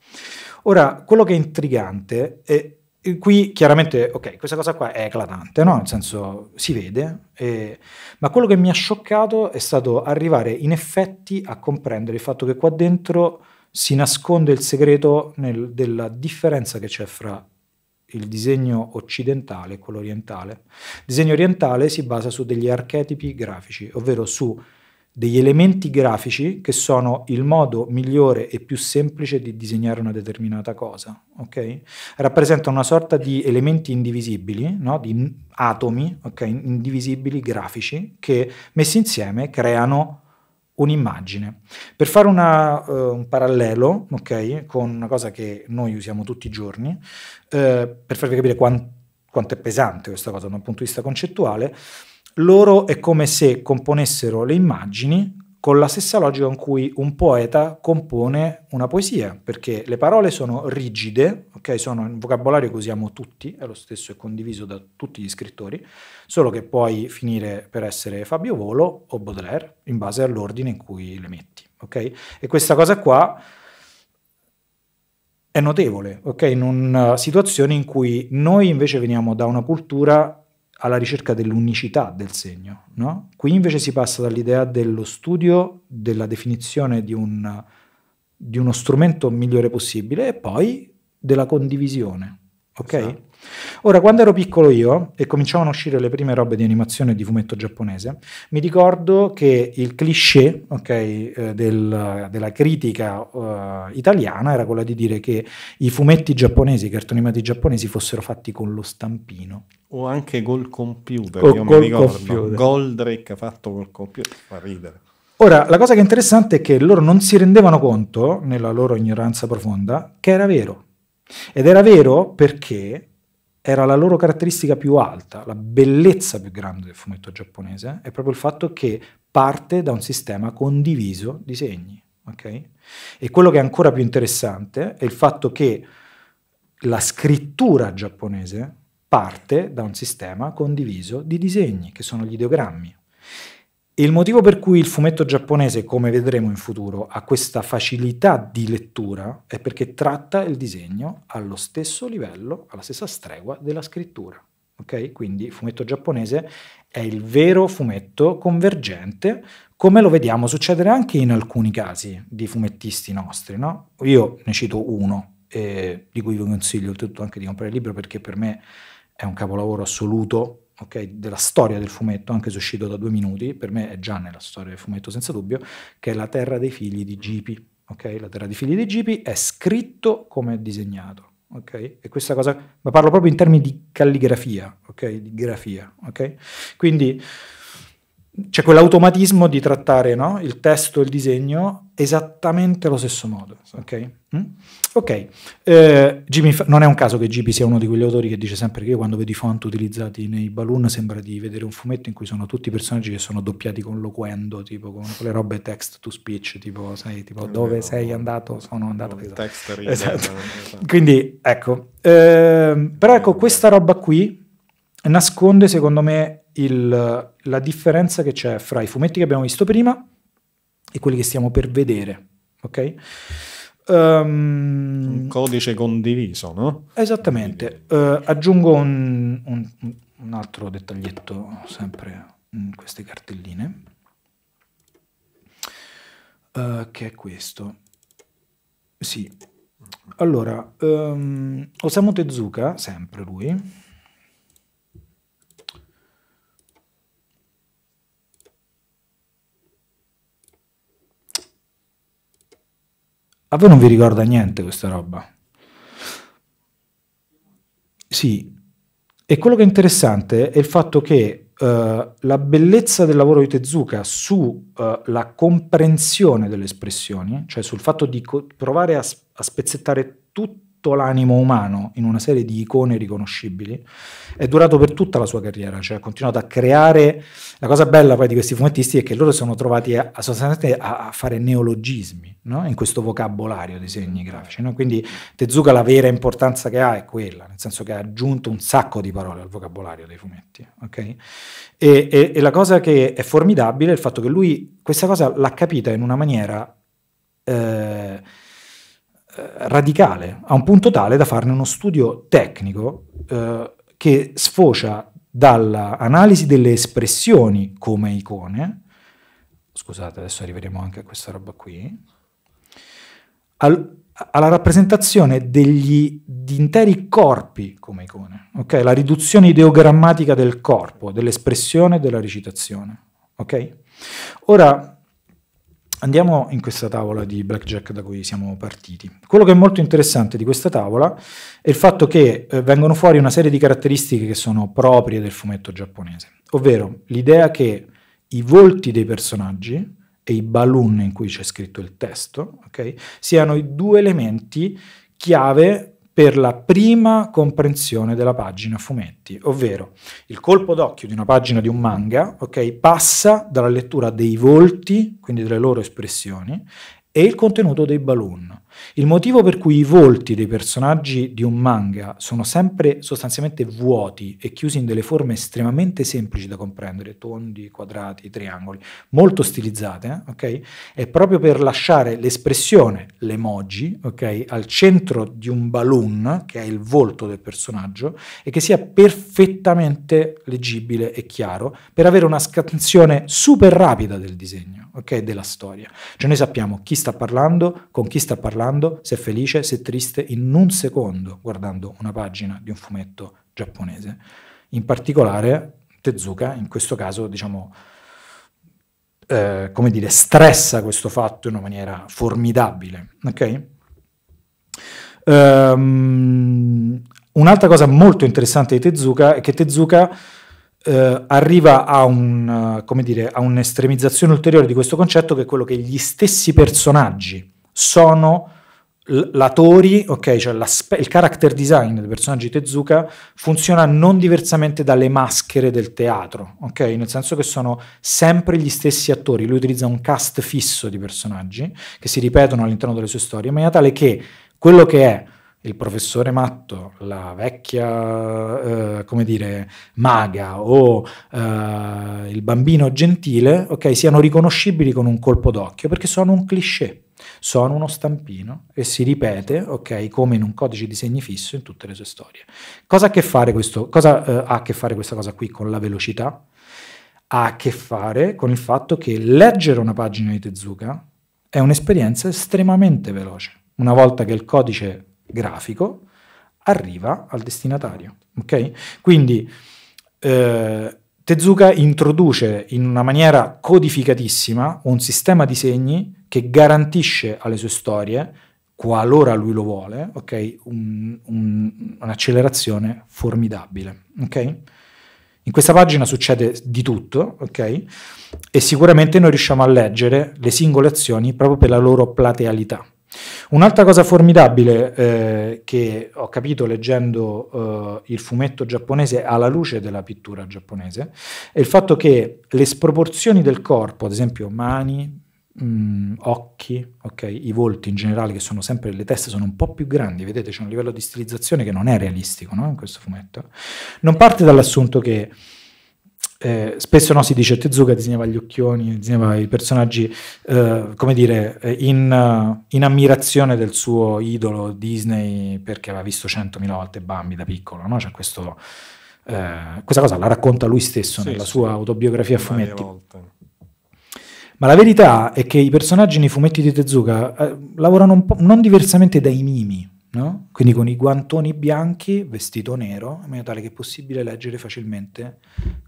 Ora, quello che è intrigante è qui chiaramente, ok, questa cosa qua è eclatante, no? Nel senso, si vede, eh, ma quello che mi ha scioccato è stato arrivare in effetti a comprendere il fatto che qua dentro si nasconde il segreto nel, della differenza che c'è fra il disegno occidentale e quello orientale. Il disegno orientale si basa su degli archetipi grafici, ovvero su degli elementi grafici che sono il modo migliore e più semplice di disegnare una determinata cosa, ok? Rappresentano una sorta di elementi indivisibili, no? Di atomi, ok? Indivisibili grafici che messi insieme creano un'immagine. Per fare una, uh, un parallelo, ok? Con una cosa che noi usiamo tutti i giorni, uh, per farvi capire quant- quanto è pesante questa cosa da un punto di vista concettuale. Loro è come se componessero le immagini con la stessa logica con cui un poeta compone una poesia, perché le parole sono rigide, okay? Sono un vocabolario che usiamo tutti, è lo stesso e condiviso da tutti gli scrittori, solo che puoi finire per essere Fabio Volo o Baudelaire in base all'ordine in cui le metti, okay? E questa cosa qua è notevole, okay? In una situazione in cui noi invece veniamo da una cultura alla ricerca dell'unicità del segno, no? Qui invece si passa dall'idea dello studio, della definizione di, un, di uno strumento migliore possibile e poi della condivisione, ok? Esatto. Ora, quando ero piccolo io e cominciavano a uscire le prime robe di animazione di fumetto giapponese, mi ricordo che il cliché, okay, eh, del, della critica uh, italiana era quella di dire che i fumetti giapponesi, i cartoni animati giapponesi fossero fatti con lo stampino. O anche col computer, o io mi ricordo, computer. Goldrake fatto col computer, fa ridere. Ora, la cosa che è interessante è che loro non si rendevano conto, nella loro ignoranza profonda, che era vero. Ed era vero perché era la loro caratteristica più alta, la bellezza più grande del fumetto giapponese, è proprio il fatto che parte da un sistema condiviso di segni. Okay? E quello che è ancora più interessante è il fatto che la scrittura giapponese parte da un sistema condiviso di disegni, che sono gli ideogrammi. E il motivo per cui il fumetto giapponese, come vedremo in futuro, ha questa facilità di lettura è perché tratta il disegno allo stesso livello, alla stessa stregua della scrittura. Okay? Quindi il fumetto giapponese è il vero fumetto convergente, come lo vediamo succedere anche in alcuni casi di fumettisti nostri. No? Io ne cito uno, eh, di cui vi consiglio oltretutto anche di comprare il libro, perché per me è un capolavoro assoluto, okay, della storia del fumetto, anche se uscito da due minuti, per me è già nella storia del fumetto senza dubbio, che è La terra dei figli di Gipi. Okay? La terra dei figli di Gipi è scritto come è disegnato. Okay? E questa cosa, ma parlo proprio in termini di calligrafia, okay? Di grafia. Okay? Quindi c'è quell'automatismo di trattare, no? Il testo e il disegno esattamente allo stesso modo. Ok, mm? okay. Eh, Jimmy, non è un caso che Gipi sia uno di quegli autori che dice sempre che io quando vedo i font utilizzati nei balloon sembra di vedere un fumetto in cui sono tutti i personaggi che sono doppiati con loquendo, tipo con quelle robe text to speech, tipo, sai, tipo dove vero, sei andato, sono andato. Esatto. Text reader, esatto. Esatto. Quindi ecco, eh, però ecco, questa roba qui nasconde secondo me il, la differenza che c'è fra i fumetti che abbiamo visto prima e quelli che stiamo per vedere, ok? Um, un codice condiviso, no? Esattamente. Uh, aggiungo un, un, un altro dettaglietto sempre in queste cartelline, uh, che è questo. Sì. Allora, um, Osamu Tezuka, sempre lui, a voi non vi ricorda niente questa roba? Sì. E quello che è interessante è il fatto che uh, la bellezza del lavoro di Tezuka sulla uh, comprensione delle espressioni, cioè sul fatto di provare a, a spezzettare tutto l'animo umano in una serie di icone riconoscibili, è durato per tutta la sua carriera, cioè ha continuato a creare. La cosa bella poi di questi fumettisti è che loro sono trovati a, a sostanzialmente a, a fare neologismi, no? In questo vocabolario dei segni grafici, no? Quindi Tezuka la vera importanza che ha è quella, nel senso che ha aggiunto un sacco di parole al vocabolario dei fumetti, okay? e, e, e la cosa che è formidabile è il fatto che lui questa cosa l'ha capita in una maniera eh, radicale, a un punto tale da farne uno studio tecnico eh, che sfocia dall'analisi delle espressioni come icone, scusate adesso arriveremo anche a questa roba qui, alla rappresentazione degli di interi corpi come icone, okay? La riduzione ideogrammatica del corpo, dell'espressione e della recitazione. Okay? Ora andiamo in questa tavola di Blackjack da cui siamo partiti. Quello che è molto interessante di questa tavola è il fatto che eh, vengono fuori una serie di caratteristiche che sono proprie del fumetto giapponese, ovvero l'idea che i volti dei personaggi e i balloon in cui c'è scritto il testo, okay, siano i due elementi chiave per la prima comprensione della pagina a fumetti, ovvero il colpo d'occhio di una pagina di un manga, okay, passa dalla lettura dei volti, quindi delle loro espressioni, e il contenuto dei balloon. Il motivo per cui i volti dei personaggi di un manga sono sempre sostanzialmente vuoti e chiusi in delle forme estremamente semplici da comprendere, tondi, quadrati, triangoli, molto stilizzate, okay? È proprio per lasciare l'espressione, l'emoji, okay, al centro di un balloon, che è il volto del personaggio, e che sia perfettamente leggibile e chiaro, per avere una scansione super rapida del disegno, okay, della storia. Cioè noi sappiamo chi sta parlando, con chi sta parlando, se è felice, se è triste, in un secondo, guardando una pagina di un fumetto giapponese. In particolare Tezuka in questo caso, diciamo, eh, come dire, stressa questo fatto in una maniera formidabile, ok? Um, un'altra cosa molto interessante di Tezuka è che Tezuka Uh, arriva a un uh, come dire, a un'estremizzazione ulteriore di questo concetto, che è quello che gli stessi personaggi sono la Tori, ok, cioè il character design dei personaggi di Tezuka funziona non diversamente dalle maschere del teatro, ok? Nel senso che sono sempre gli stessi attori, lui utilizza un cast fisso di personaggi che si ripetono all'interno delle sue storie, in maniera tale che quello che è il professore matto, la vecchia, eh, come dire, maga o eh, il bambino gentile, ok, siano riconoscibili con un colpo d'occhio, perché sono un cliché, sono uno stampino e si ripete, ok, come in un codice di segni fisso in tutte le sue storie. Cosa ha a che fare questo, cosa, eh, ha a che fare questa cosa qui con la velocità? Ha a che fare con il fatto che leggere una pagina di Tezuka è un'esperienza estremamente veloce, una volta che il codice grafico arriva al destinatario, ok? Quindi eh, Tezuka introduce in una maniera codificatissima un sistema di segni che garantisce alle sue storie, qualora lui lo vuole, ok, un, un, un'accelerazione formidabile, ok? In questa pagina succede di tutto, ok? E sicuramente noi riusciamo a leggere le singole azioni proprio per la loro platealità. Un'altra cosa formidabile eh, che ho capito leggendo eh, il fumetto giapponese alla luce della pittura giapponese è il fatto che le sproporzioni del corpo, ad esempio mani, mh, occhi, okay, i volti in generale, che sono sempre, le teste sono un po' più grandi, vedete c'è un livello di stilizzazione che non è realistico, no, in questo fumetto, non parte dall'assunto che Eh, spesso no, si dice Tezuka disegnava gli occhioni, disegnava i personaggi eh, come dire in, in ammirazione del suo idolo Disney perché aveva visto centomila volte Bambi da piccolo, no? C'è questo, eh, questa cosa la racconta lui stesso sì, nella sì, sua autobiografia a fumetti. Ma la verità è che i personaggi nei fumetti di Tezuka eh, lavorano un po' non diversamente dai mimi, no? Quindi con i guantoni bianchi, vestito nero, in maniera tale che è possibile leggere facilmente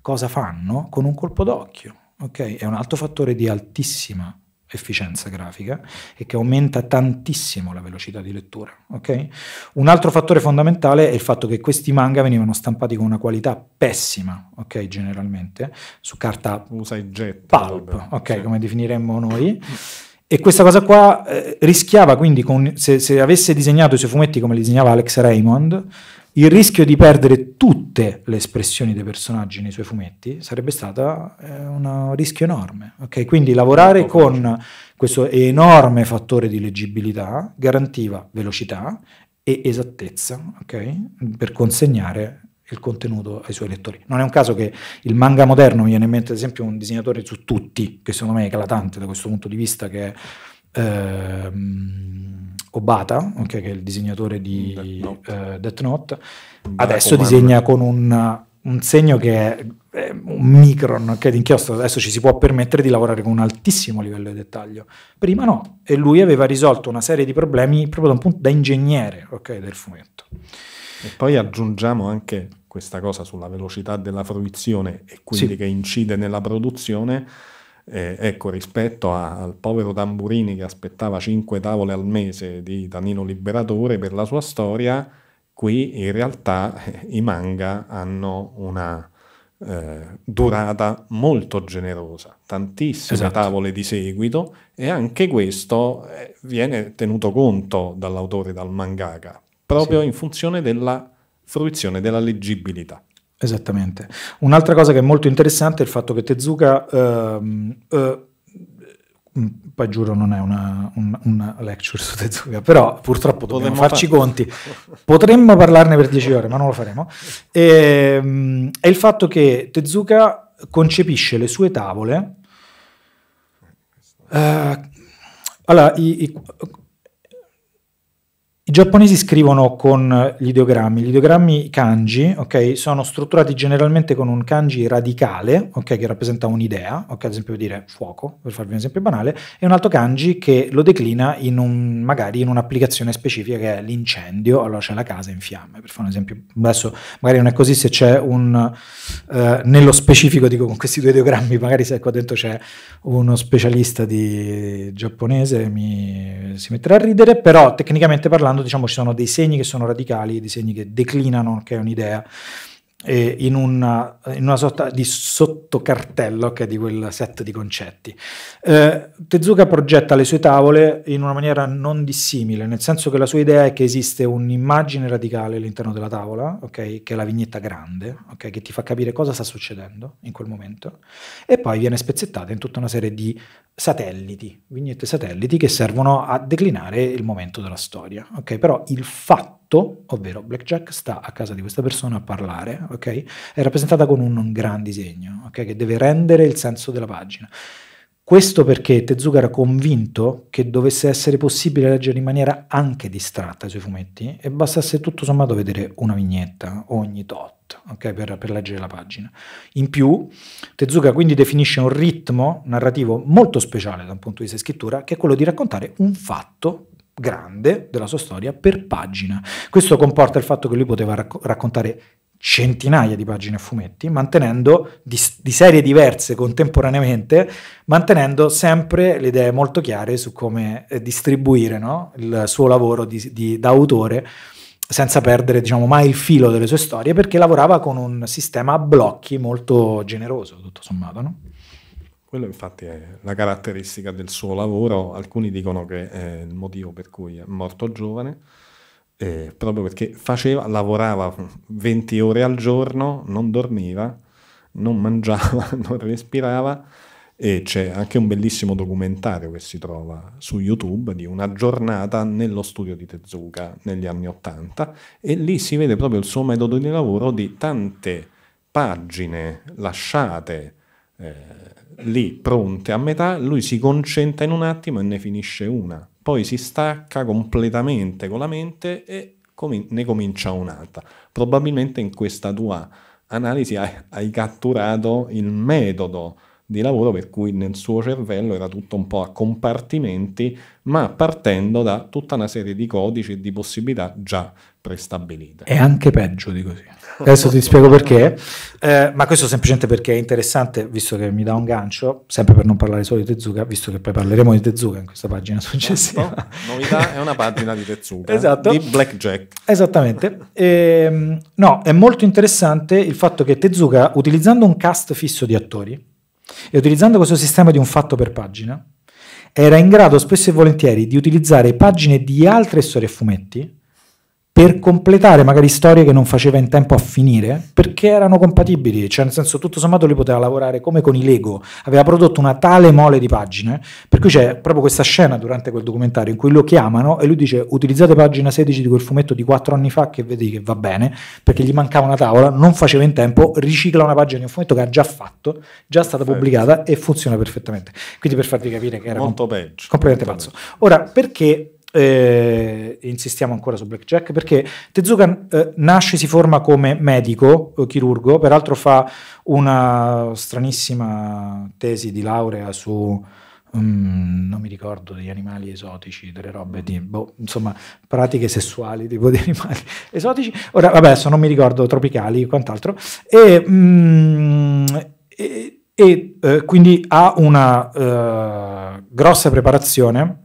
cosa fanno con un colpo d'occhio, okay? È un altro fattore di altissima efficienza grafica e che aumenta tantissimo la velocità di lettura, okay? Un altro fattore fondamentale è il fatto che questi manga venivano stampati con una qualità pessima, okay? Generalmente su carta usa e getta, pulp, okay, sì, come definiremmo noi. E questa cosa qua eh, rischiava quindi, con, se, se avesse disegnato i suoi fumetti come li disegnava Alex Raymond, il rischio di perdere tutte le espressioni dei personaggi nei suoi fumetti sarebbe stato eh, un rischio enorme. Okay? Quindi lavorare con questo enorme fattore di leggibilità garantiva velocità e esattezza, okay? Per consegnare il contenuto ai suoi lettori. Non è un caso che il manga moderno, mi viene in mente ad esempio un disegnatore su tutti, che secondo me è eclatante da questo punto di vista, che è ehm, Obata, okay, che è il disegnatore di Death Note, eh, Death Note. adesso comando. disegna con un, un segno che è, è un micron, okay, di inchiostro, adesso ci si può permettere di lavorare con un altissimo livello di dettaglio, prima no, e lui aveva risolto una serie di problemi proprio da un punto da ingegnere, okay, del fumetto. E poi aggiungiamo anche questa cosa sulla velocità della fruizione e quindi sì, che incide nella produzione, eh, ecco, rispetto a, al povero Tamburini che aspettava cinque tavole al mese di Tanino Liberatore per la sua storia, qui in realtà eh, i manga hanno una eh, durata molto generosa, tantissime, esatto, tavole di seguito, e anche questo eh, viene tenuto conto dall'autore, dal mangaka, proprio sì, in funzione della fruizione, della leggibilità. Esattamente. Un'altra cosa che è molto interessante è il fatto che Tezuka, ehm, eh, poi giuro non è una, una, una lecture su Tezuka, però purtroppo dobbiamo Potremmo farci fare. conti, potremmo parlarne per dieci ore, ma non lo faremo, e, è il fatto che Tezuka concepisce le sue tavole, eh, allora, i, i, I giapponesi scrivono con gli ideogrammi, gli ideogrammi kanji, okay, sono strutturati generalmente con un kanji radicale, okay, che rappresenta un'idea, okay, ad esempio dire fuoco, per farvi un esempio banale, e un altro kanji che lo declina in un, magari in un'applicazione specifica che è l'incendio, allora c'è la casa in fiamme, per fare un esempio, adesso magari non è così se c'è un, eh, nello specifico dico con questi due ideogrammi, magari se qua dentro c'è uno specialista di giapponese mi, si metterà a ridere, però tecnicamente parlando diciamo ci sono dei segni che sono radicali, dei segni che declinano, che è un'idea, eh, in, una, in una sorta di sottocartello che è di quel set di concetti. Eh, Tezuka progetta le sue tavole in una maniera non dissimile, nel senso che la sua idea è che esiste un'immagine radicale all'interno della tavola, okay, che è la vignetta grande, okay, che ti fa capire cosa sta succedendo in quel momento, e poi viene spezzettata in tutta una serie di satelliti, vignette satelliti che servono a declinare il momento della storia, ok? Però il fatto, ovvero Blackjack sta a casa di questa persona a parlare, ok? È rappresentata con un gran disegno, ok? Che deve rendere il senso della pagina. Questo perché Tezuka era convinto che dovesse essere possibile leggere in maniera anche distratta i suoi fumetti e bastasse tutto sommato vedere una vignetta ogni tot, okay, per, per leggere la pagina. In più, Tezuka quindi definisce un ritmo narrativo molto speciale da un punto di vista di scrittura, che è quello di raccontare un fatto grande della sua storia per pagina. Questo comporta il fatto che lui poteva racco- raccontare centinaia di pagine a fumetti, mantenendo di, di serie diverse contemporaneamente, mantenendo sempre le idee molto chiare su come eh, distribuire, no? il suo lavoro di, di, da autore, senza perdere, diciamo, mai il filo delle sue storie, perché lavorava con un sistema a blocchi molto generoso, tutto sommato, no? Quello infatti è la caratteristica del suo lavoro. Alcuni dicono che è il motivo per cui è morto giovane, Eh, proprio perché faceva, lavorava venti ore al giorno, non dormiva, non mangiava, non respirava, e c'è anche un bellissimo documentario che si trova su YouTube di una giornata nello studio di Tezuka negli anni ottanta, e lì si vede proprio il suo metodo di lavoro, di tante pagine lasciate eh, lì pronte a metà, lui si concentra in un attimo e ne finisce una. Poi si stacca completamente con la mente e com- ne comincia un'altra. Probabilmente in questa tua analisi hai, hai catturato il metodo di lavoro per cui nel suo cervello era tutto un po' a compartimenti, ma partendo da tutta una serie di codici e di possibilità già prestabilite. È anche peggio di così. Adesso ti spiego perché, eh, ma questo semplicemente perché è interessante, visto che mi dà un gancio, sempre per non parlare solo di Tezuka, visto che poi parleremo di Tezuka in questa pagina successiva. No, novità, è una pagina di Tezuka, esatto, di Blackjack. Esattamente. E, no, è molto interessante il fatto che Tezuka, utilizzando un cast fisso di attori e utilizzando questo sistema di un fatto per pagina, era in grado spesso e volentieri di utilizzare pagine di altre storie e fumetti per completare magari storie che non faceva in tempo a finire, perché erano compatibili, cioè nel senso tutto sommato lui poteva lavorare come con i Lego, aveva prodotto una tale mole di pagine, per cui c'è proprio questa scena durante quel documentario in cui lo chiamano e lui dice: utilizzate pagina sedici di quel fumetto di quattro anni fa che vedi che va bene, perché gli mancava una tavola, non faceva in tempo, ricicla una pagina di un fumetto che ha già fatto, già stata pubblicata e funziona perfettamente. Quindi per farvi capire che era molto com- peggio, completamente molto pazzo. Peggio. Ora, perché... Eh, insistiamo ancora su Blackjack? Perché Tezuka eh, nasce, si forma come medico o chirurgo, peraltro fa una stranissima tesi di laurea su um, non mi ricordo, degli animali esotici, delle robe di, boh, insomma, pratiche sessuali tipo di animali esotici, ora vabbè, adesso non mi ricordo, tropicali, quant'altro, e, mm, e, e eh, quindi ha una eh, grossa preparazione.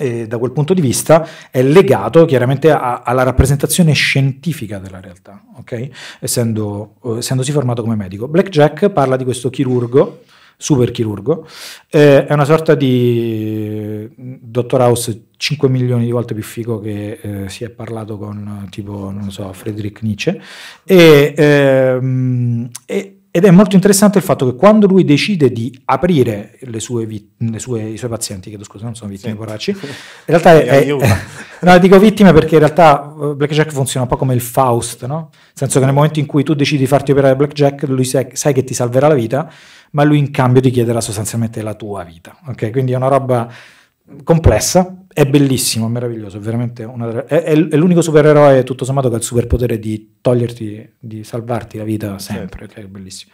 E da quel punto di vista è legato chiaramente a, alla rappresentazione scientifica della realtà, okay? Essendo, eh, essendosi formato come medico. Blackjack parla di questo chirurgo, super chirurgo, eh, è una sorta di Dottor House cinque milioni di volte più figo, che eh, si è parlato con tipo, non so, Friedrich Nietzsche, e, eh, e ed è molto interessante il fatto che quando lui decide di aprire le sue vit- le sue, i suoi pazienti, che scusa, non sono vittime, sì, poracci, in realtà è, è, è, no, dico vittime perché in realtà Blackjack funziona un po' come il Faust, no? Nel senso che nel momento in cui tu decidi di farti operare Blackjack, lui sai, sai che ti salverà la vita, ma lui in cambio ti chiederà sostanzialmente la tua vita, ok? Quindi è una roba complessa, è bellissimo, è meraviglioso, è veramente una, è, è l'unico supereroe tutto sommato che ha il superpotere di toglierti, di salvarti la vita sempre, certo. Okay, è bellissimo.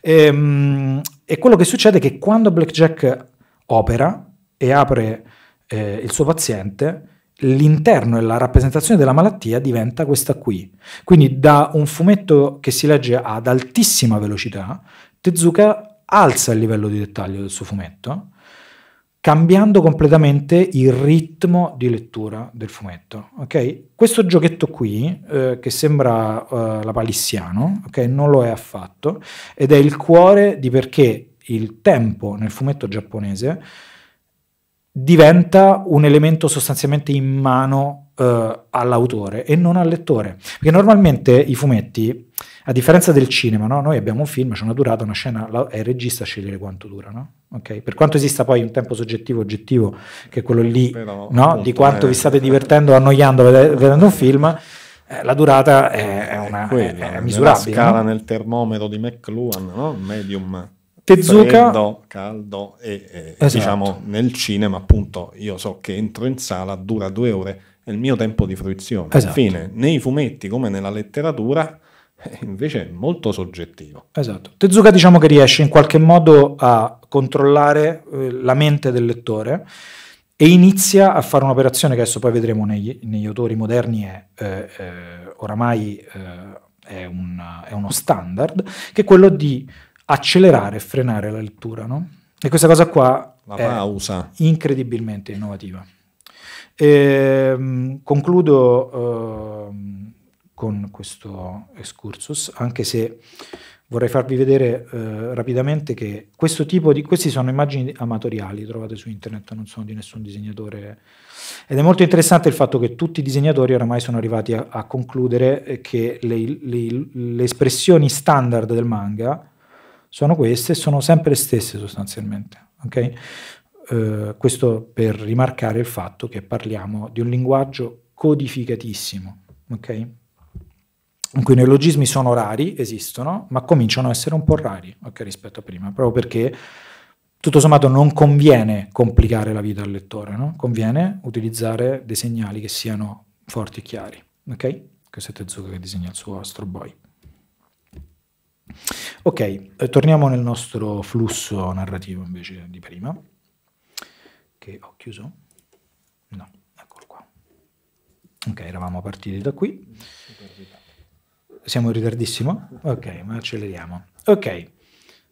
E, e quello che succede è che quando Blackjack opera e apre eh, il suo paziente, l'interno e la rappresentazione della malattia diventa questa qui, quindi da un fumetto che si legge ad altissima velocità Tezuka alza il livello di dettaglio del suo fumetto, cambiando completamente il ritmo di lettura del fumetto. Okay? Questo giochetto qui, eh, che sembra eh, la palissiano, okay? Non lo è affatto, ed è il cuore di perché il tempo nel fumetto giapponese diventa un elemento sostanzialmente in mano eh, all'autore e non al lettore. Perché normalmente i fumetti, a differenza del cinema, no? Noi abbiamo un film, c'è una durata, una scena, è il regista a scegliere quanto dura, no? Okay? Per quanto esista poi un tempo soggettivo oggettivo, che è quello lì, però, no? Di quanto vi state divertendo, annoiando vedendo un film, eh, la durata è, è, una, è, quella, è misurabile. La scala, no? Nel termometro di McLuhan, no? Medium, Tezuka, freddo, caldo e, e esatto. Diciamo nel cinema, appunto, io so che entro in sala, dura due ore, è il mio tempo di fruizione. Esatto. Infine, nei fumetti come nella letteratura invece è molto soggettivo. Esatto. Tezuka diciamo che riesce in qualche modo a controllare eh, la mente del lettore e inizia a fare un'operazione che adesso poi vedremo negli, negli autori moderni è eh, eh, oramai eh, è, un, è uno standard, che è quello di accelerare e frenare la lettura, no? E questa cosa qua la è pausa. Incredibilmente innovativa. E, concludo eh, con questo excursus, anche se vorrei farvi vedere eh, rapidamente che questo tipo di, questi sono immagini amatoriali trovate su internet, non sono di nessun disegnatore, ed è molto interessante il fatto che tutti i disegnatori oramai sono arrivati a, a concludere che le, le, le espressioni standard del manga sono queste, sono sempre le stesse sostanzialmente, ok? Eh, questo per rimarcare il fatto che parliamo di un linguaggio codificatissimo, ok? In cui i neologismi sono rari, esistono, ma cominciano a essere un po' rari, okay, rispetto a prima, proprio perché tutto sommato non conviene complicare la vita al lettore, no? Conviene utilizzare dei segnali che siano forti e chiari, ok? Questo è Tezuka che disegna il suo Astro Boy. Ok, eh, torniamo nel nostro flusso narrativo invece di prima, che ho chiuso, no, eccolo qua, ok, eravamo partiti da qui. Siamo in ritardissimo? Ok, ma acceleriamo. Ok,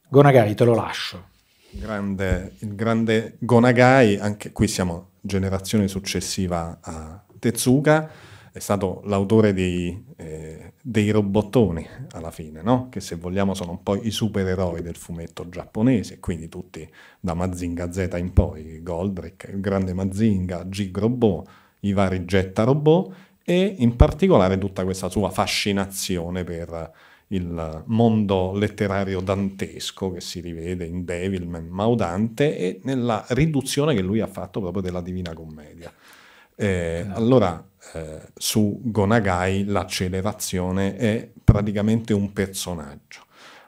Go Nagai, te lo lascio. Grande, il grande Go Nagai, anche qui siamo generazione successiva a Tezuka, è stato l'autore dei, eh, dei robottoni alla fine, no? Che se vogliamo sono un po' i supereroi del fumetto giapponese, quindi tutti da Mazinga Z in poi, Goldrake, il grande Mazinga, Gig Robot, i vari Getta Robot, e in particolare tutta questa sua fascinazione per il mondo letterario dantesco che si rivede in Devilman, Maudante, e nella riduzione che lui ha fatto proprio della Divina Commedia. Eh, allora, eh, su Go Nagai l'accelerazione è praticamente un personaggio.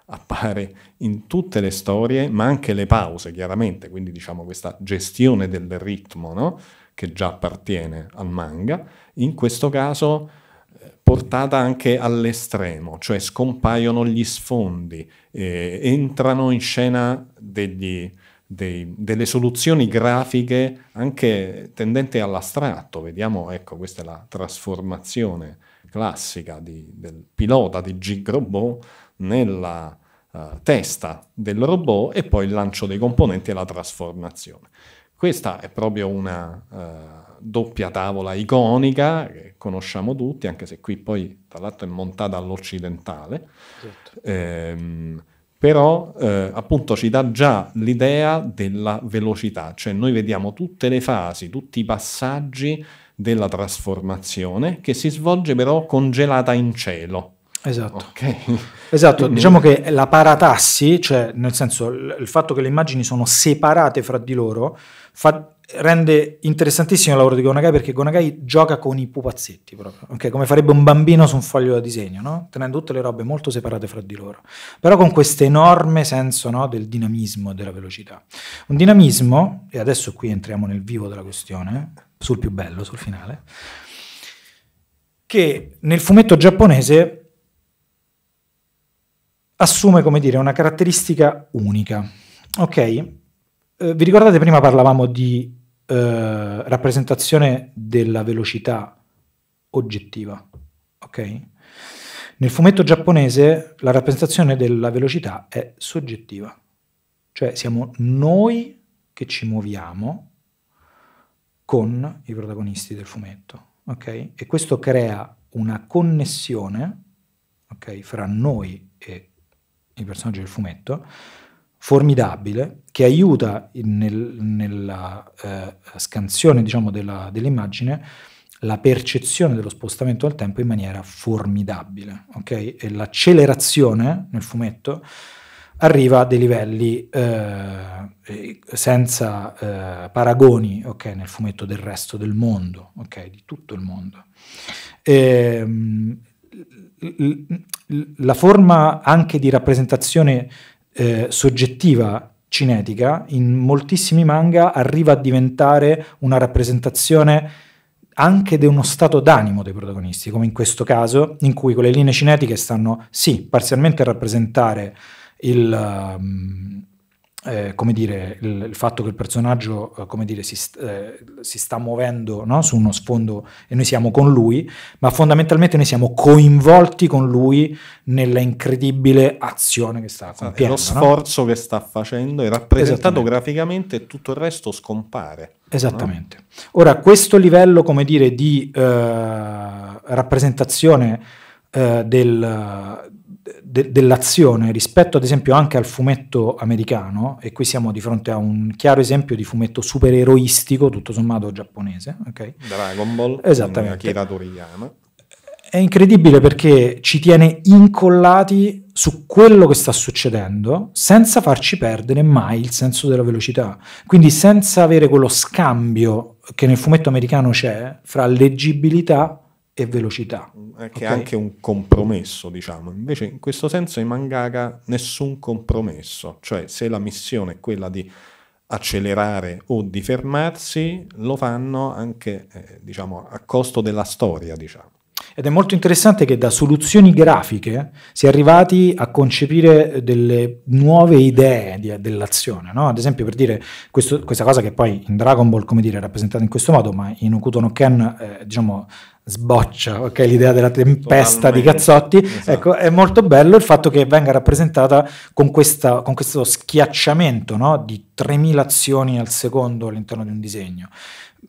Appare in tutte le storie, ma anche le pause, chiaramente, quindi diciamo questa gestione del ritmo, no? Che già appartiene al manga, in questo caso eh, portata anche all'estremo, cioè scompaiono gli sfondi, eh, entrano in scena degli, dei, delle soluzioni grafiche anche tendenti all'astratto. Vediamo, ecco, questa è la trasformazione classica di, del pilota di Gig Robot nella uh, testa del robot e poi il lancio dei componenti e la trasformazione. Questa è proprio una uh, doppia tavola iconica che conosciamo tutti, anche se qui poi tra l'altro è montata all'occidentale, esatto. ehm, però eh, appunto ci dà già l'idea della velocità, cioè noi vediamo tutte le fasi, tutti i passaggi della trasformazione che si svolge però congelata in cielo. Esatto, okay. Esatto. Quindi, diciamo che la paratassi, cioè nel senso il, il fatto che le immagini sono separate fra di loro, fa, rende interessantissimo il lavoro di Go Nagai, perché Go Nagai gioca con i pupazzetti proprio, okay? Come farebbe un bambino su un foglio da disegno, no? Tenendo tutte le robe molto separate fra di loro, però con questo enorme senso, no, del dinamismo e della velocità. Un dinamismo, e adesso qui entriamo nel vivo della questione, sul più bello, sul finale, che nel fumetto giapponese assume, come dire, una caratteristica unica, ok? Eh, vi ricordate prima parlavamo di eh, rappresentazione della velocità oggettiva, ok? Nel fumetto giapponese la rappresentazione della velocità è soggettiva, cioè siamo noi che ci muoviamo con i protagonisti del fumetto, ok? E questo crea una connessione, ok, fra noi e i personaggi del fumetto formidabile, che aiuta nel, nella eh, scansione, diciamo, dell'immagine, la percezione dello spostamento del tempo in maniera formidabile, ok? E l'accelerazione nel fumetto arriva a dei livelli eh, senza eh, paragoni, ok, nel fumetto del resto del mondo, ok, di tutto il mondo. E, la forma anche di rappresentazione eh, soggettiva cinetica in moltissimi manga arriva a diventare una rappresentazione anche di uno stato d'animo dei protagonisti, come in questo caso, in cui quelle linee cinetiche stanno, sì, parzialmente a rappresentare il, um, eh, come dire, il, il fatto che il personaggio eh, come dire, si, st eh, si sta muovendo, no? Su uno sfondo e noi siamo con lui, ma fondamentalmente noi siamo coinvolti con lui nella incredibile azione che sta compiendo. E lo sforzo, no? Che sta facendo è rappresentato graficamente e tutto il resto scompare. Esattamente. No? Ora, questo livello, come dire, di eh, rappresentazione eh, del... De, dell'azione rispetto ad esempio anche al fumetto americano, e qui siamo di fronte a un chiaro esempio di fumetto supereroistico tutto sommato giapponese, okay? Dragon Ball, esattamente, Akira Toriyama. È incredibile perché ci tiene incollati su quello che sta succedendo senza farci perdere mai il senso della velocità, quindi senza avere quello scambio che nel fumetto americano c'è fra leggibilità e velocità, che okay? È anche un compromesso, diciamo. Invece in questo senso i mangaka nessun compromesso, cioè se la missione è quella di accelerare o di fermarsi lo fanno anche eh, diciamo a costo della storia, diciamo. Ed è molto interessante che da soluzioni grafiche si è arrivati a concepire delle nuove idee dell'azione, no? Ad esempio, per dire, questo, questa cosa che poi in Dragon Ball, come dire, è rappresentata in questo modo, ma in Hokuto no Ken, eh, diciamo, sboccia, ok, l'idea della tempesta di cazzotti, esatto. Ecco, è molto bello il fatto che venga rappresentata con, questa, con questo schiacciamento, no? Di tremila azioni al secondo all'interno di un disegno.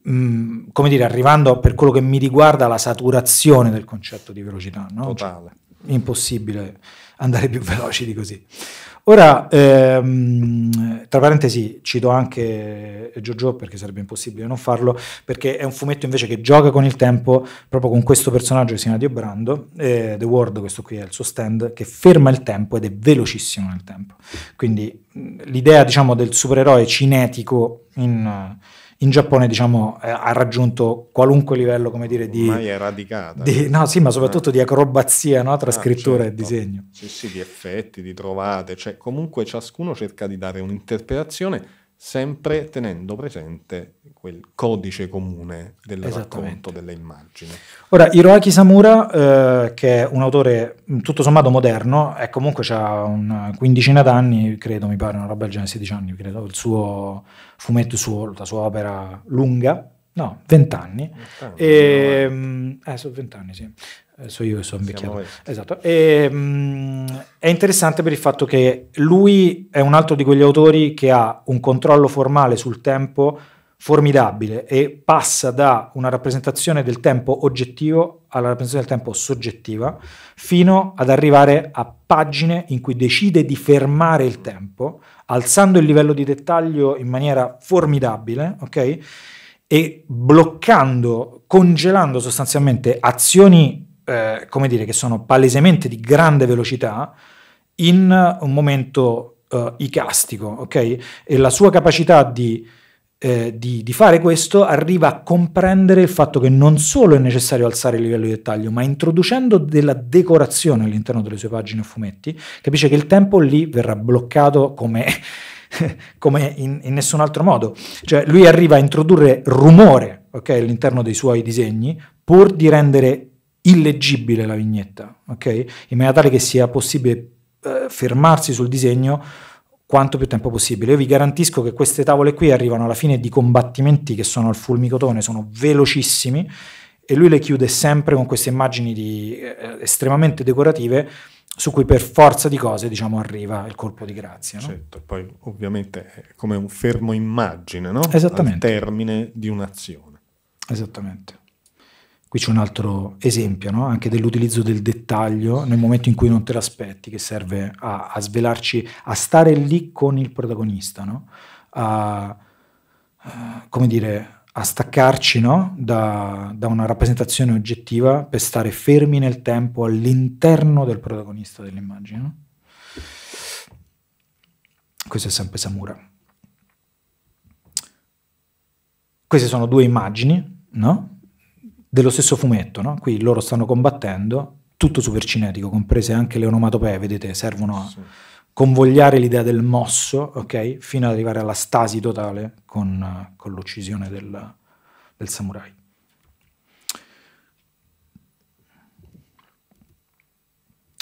Mm, come dire, arrivando, per quello che mi riguarda, alla saturazione del concetto di velocità, no? Totale. Cioè, impossibile andare più veloci di così. Ora, ehm, tra parentesi, cito anche JoJo perché sarebbe impossibile non farlo, perché è un fumetto invece che gioca con il tempo, proprio con questo personaggio che si chiama Dio Brando, eh, The World, questo qui è il suo stand, che ferma il tempo ed è velocissimo nel tempo. Quindi l'idea, diciamo, del supereroe cinetico in... in Giappone, diciamo, eh, ha raggiunto qualunque livello, come dire, di... Ormai è radicata. Di, no, sì, ma soprattutto eh. di acrobazia, no? Tra ah, scrittura, certo, e disegno. Sì, sì, di effetti, di trovate. Cioè, comunque ciascuno cerca di dare un'interpretazione sempre tenendo presente quel codice comune del racconto delle immagini. Ora, Hiroaki Samura, eh, che è un autore tutto sommato moderno, è comunque c'ha una quindicina d'anni, credo, mi pare, una roba del genere, sedici anni, credo, il suo fumetto, suo, la sua opera lunga, no, vent'anni. Eh, sono vent'anni, sì. So io che sono invecchiato. Esatto. E, mh, è interessante per il fatto che lui è un altro di quegli autori che ha un controllo formale sul tempo formidabile e passa da una rappresentazione del tempo oggettivo alla rappresentazione del tempo soggettiva, fino ad arrivare a pagine in cui decide di fermare il tempo, alzando il livello di dettaglio in maniera formidabile, ok? E bloccando, congelando sostanzialmente azioni Eh, come dire, che sono palesemente di grande velocità in un momento eh, icastico, ok? E la sua capacità di, eh, di, di fare questo arriva a comprendere il fatto che non solo è necessario alzare il livello di dettaglio, ma introducendo della decorazione all'interno delle sue pagine o fumetti, capisce che il tempo lì verrà bloccato come... come in, in nessun altro modo. Cioè, lui arriva a introdurre rumore, ok, all'interno dei suoi disegni, pur di rendere illeggibile la vignetta, ok? In maniera tale che sia possibile eh, fermarsi sul disegno quanto più tempo possibile. Io vi garantisco che queste tavole qui arrivano alla fine di combattimenti che sono al fulmicotone, sono velocissimi, e lui le chiude sempre con queste immagini di, eh, estremamente decorative, su cui per forza di cose, diciamo, arriva il colpo di grazia, no? Certo, poi ovviamente è come un fermo immagine, no? Esattamente. Al termine di un'azione. Esattamente. Qui c'è un altro esempio, no? Anche dell'utilizzo del dettaglio nel momento in cui non te l'aspetti, che serve a, a svelarci, a stare lì con il protagonista, no? A, a, come dire, a staccarci, no? da, da una rappresentazione oggettiva per stare fermi nel tempo all'interno del protagonista dell'immagine, no? Questo è sempre Samura. Queste sono due immagini, no? Dello stesso fumetto, no? Qui loro stanno combattendo, tutto supercinetico, comprese anche le onomatopee, vedete, servono a sì. convogliare l'idea del mosso, ok? Fino ad arrivare alla stasi totale con, con l'uccisione del, del samurai.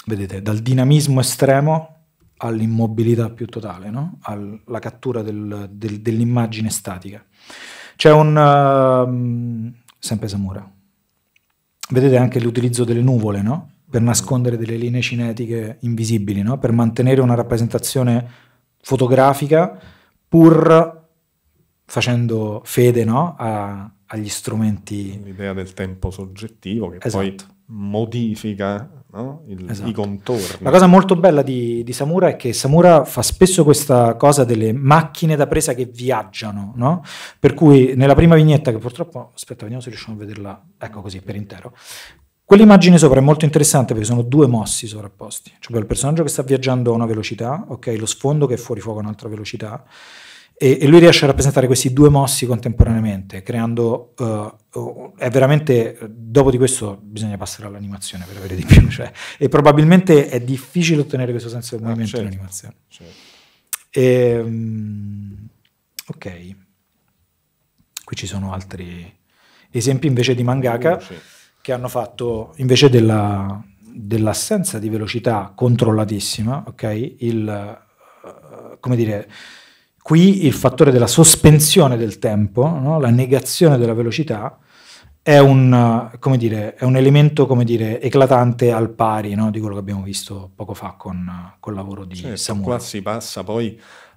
Vedete, dal dinamismo estremo all'immobilità più totale, no? Alla cattura del, del, dell'immagine statica. C'è un... Uh, sempre Samura. Vedete anche l'utilizzo delle nuvole, no? Per nascondere delle linee cinetiche invisibili, no? Per mantenere una rappresentazione fotografica pur facendo fede, no? A, agli strumenti. L'idea del tempo soggettivo che esatto. poi modifica, no? Il, esatto. i contorni. La cosa molto bella di, di Samura è che Samura fa spesso questa cosa delle macchine da presa che viaggiano, no? Per cui nella prima vignetta, che purtroppo, aspetta, vediamo se riusciamo a vederla, ecco così, per intero. Quell'immagine sopra è molto interessante perché sono due mossi sovrapposti, cioè il personaggio che sta viaggiando a una velocità, ok, lo sfondo che è fuori fuoco a un'altra velocità, e, e lui riesce a rappresentare questi due mossi contemporaneamente, creando, uh, è veramente, dopo di questo bisogna passare all'animazione per avere di più, cioè, e probabilmente è difficile ottenere questo senso del movimento ah, certo, nell'animazione. Certo. E, um, ok, qui ci sono altri esempi invece di mangaka, sì, che hanno fatto invece della, dell'assenza di velocità controllatissima, ok? Il, uh, come dire, qui il fattore della sospensione del tempo, no? La negazione della velocità è un, uh, come dire, è un elemento, come dire, eclatante al pari, no? Di quello che abbiamo visto poco fa con uh, col lavoro di certo, Samura. Qua si passa poi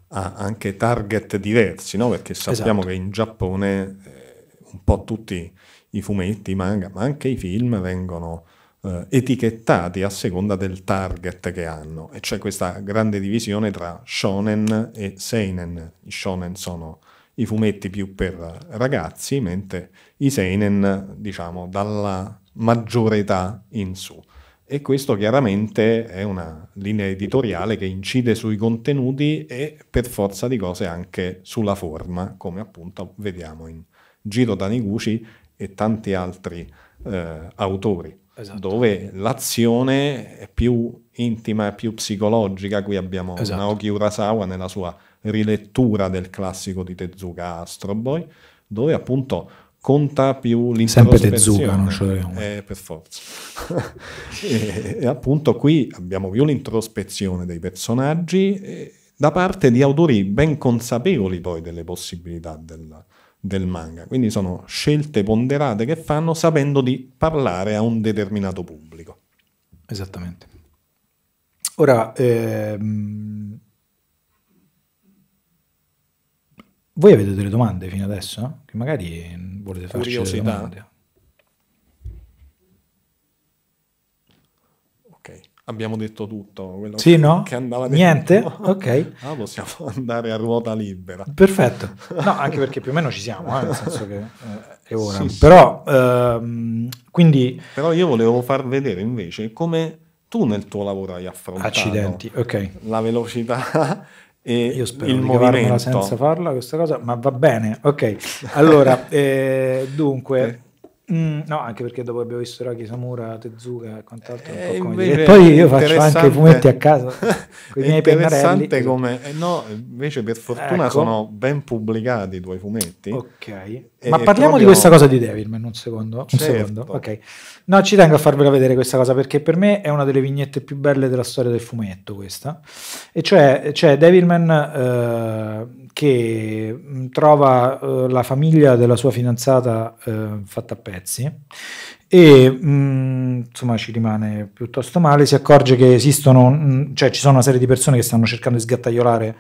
a anche target diversi, no? Perché sappiamo esatto. che in Giappone eh, un po' tutti i fumetti, i manga, ma anche i film vengono eh, etichettati a seconda del target che hanno, e c'è questa grande divisione tra shonen e seinen. I shonen sono i fumetti più per ragazzi, mentre i seinen, diciamo, dalla maggiore età in su. E questo chiaramente è una linea editoriale che incide sui contenuti e per forza di cose anche sulla forma, come appunto vediamo in Jiro Taniguchi e tanti altri eh, autori, esatto. dove l'azione è più intima, è più psicologica. Qui abbiamo esatto. Naoki Urasawa nella sua rilettura del classico di Tezuka, Astro Boy, dove appunto conta più l'introspezione. Sempre Tezuka, non ce l'abbiamo. Eh, per forza. e, e appunto qui abbiamo più l'introspezione dei personaggi eh, da parte di autori ben consapevoli poi delle possibilità del del manga, quindi sono scelte ponderate che fanno sapendo di parlare a un determinato pubblico. Esattamente. Ora ehm... voi avete delle domande fino adesso, no? Che magari volete farci delle domande. Ok, abbiamo detto tutto quello sì, che, no? che andava detto. Niente? Ok. Ah, possiamo andare a ruota libera. Perfetto. No, anche perché più o meno ci siamo, eh, nel senso che è ora. Sì, Però, sì. Ehm, quindi... Però io volevo far vedere invece come tu nel tuo lavoro hai affrontato Accidenti. Okay. la velocità e io spero il movimento. Senza farla questa cosa, ma va bene. Ok, allora, eh, dunque... Eh. Mm, no, anche perché dopo abbiamo visto Hiroaki Samura, Tezuka e quant'altro. Eh, un po come dire. E poi io faccio anche i fumetti a casa con i miei pennarelli. Interessante come... Eh, no, invece per fortuna ecco. sono ben pubblicati i tuoi fumetti. Ok. E Ma parliamo proprio... di questa cosa di Devilman un secondo. Certo. Un secondo. Ok. No, ci tengo a farvela vedere questa cosa perché per me è una delle vignette più belle della storia del fumetto questa. E cioè c'è cioè Devilman... Eh, che trova uh, la famiglia della sua fidanzata uh, fatta a pezzi e mh, insomma ci rimane piuttosto male. Si accorge che esistono, mh, cioè ci sono una serie di persone che stanno cercando di sgattaiolare,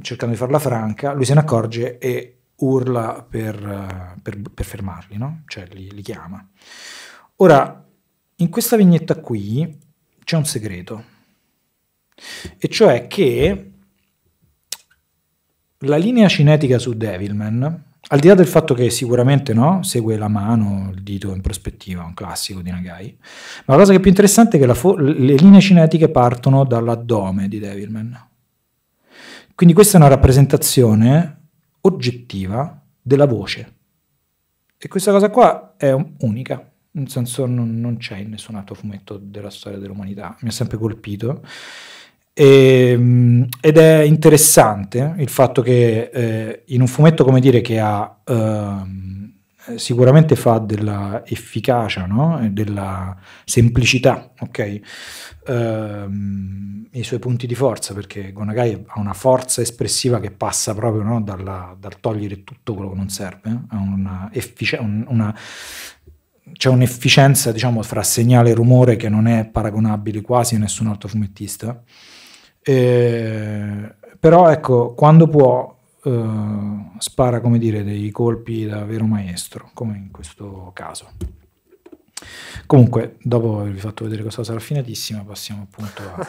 cercando di farla franca. Lui se ne accorge e urla per, per, per fermarli, no? Cioè li, li chiama. Ora, in questa vignetta qui c'è un segreto, e cioè che la linea cinetica su Devilman, al di là del fatto che sicuramente no, segue la mano, il dito in prospettiva, un classico di Nagai, ma la cosa che è più interessante è che la le linee cinetiche partono dall'addome di Devilman. Quindi questa è una rappresentazione oggettiva della voce, e questa cosa qua è unica, nel senso non, non c'è in nessun altro fumetto della storia dell'umanità, mi ha sempre colpito. E, ed è interessante il fatto che eh, in un fumetto, come dire, che ha eh, sicuramente fa della efficacia, no? E della semplicità, ok, eh, i suoi punti di forza, perché Go Nagai ha una forza espressiva che passa proprio, no? Dalla, dal togliere tutto quello che non serve, ha una efficienza, una c'è un'efficienza, diciamo, fra segnale e rumore che non è paragonabile quasi a nessun altro fumettista. Eh, però ecco, quando può eh, spara, come dire, dei colpi da vero maestro, come in questo caso. Comunque, dopo avervi fatto vedere questa cosa raffinatissima, passiamo appunto a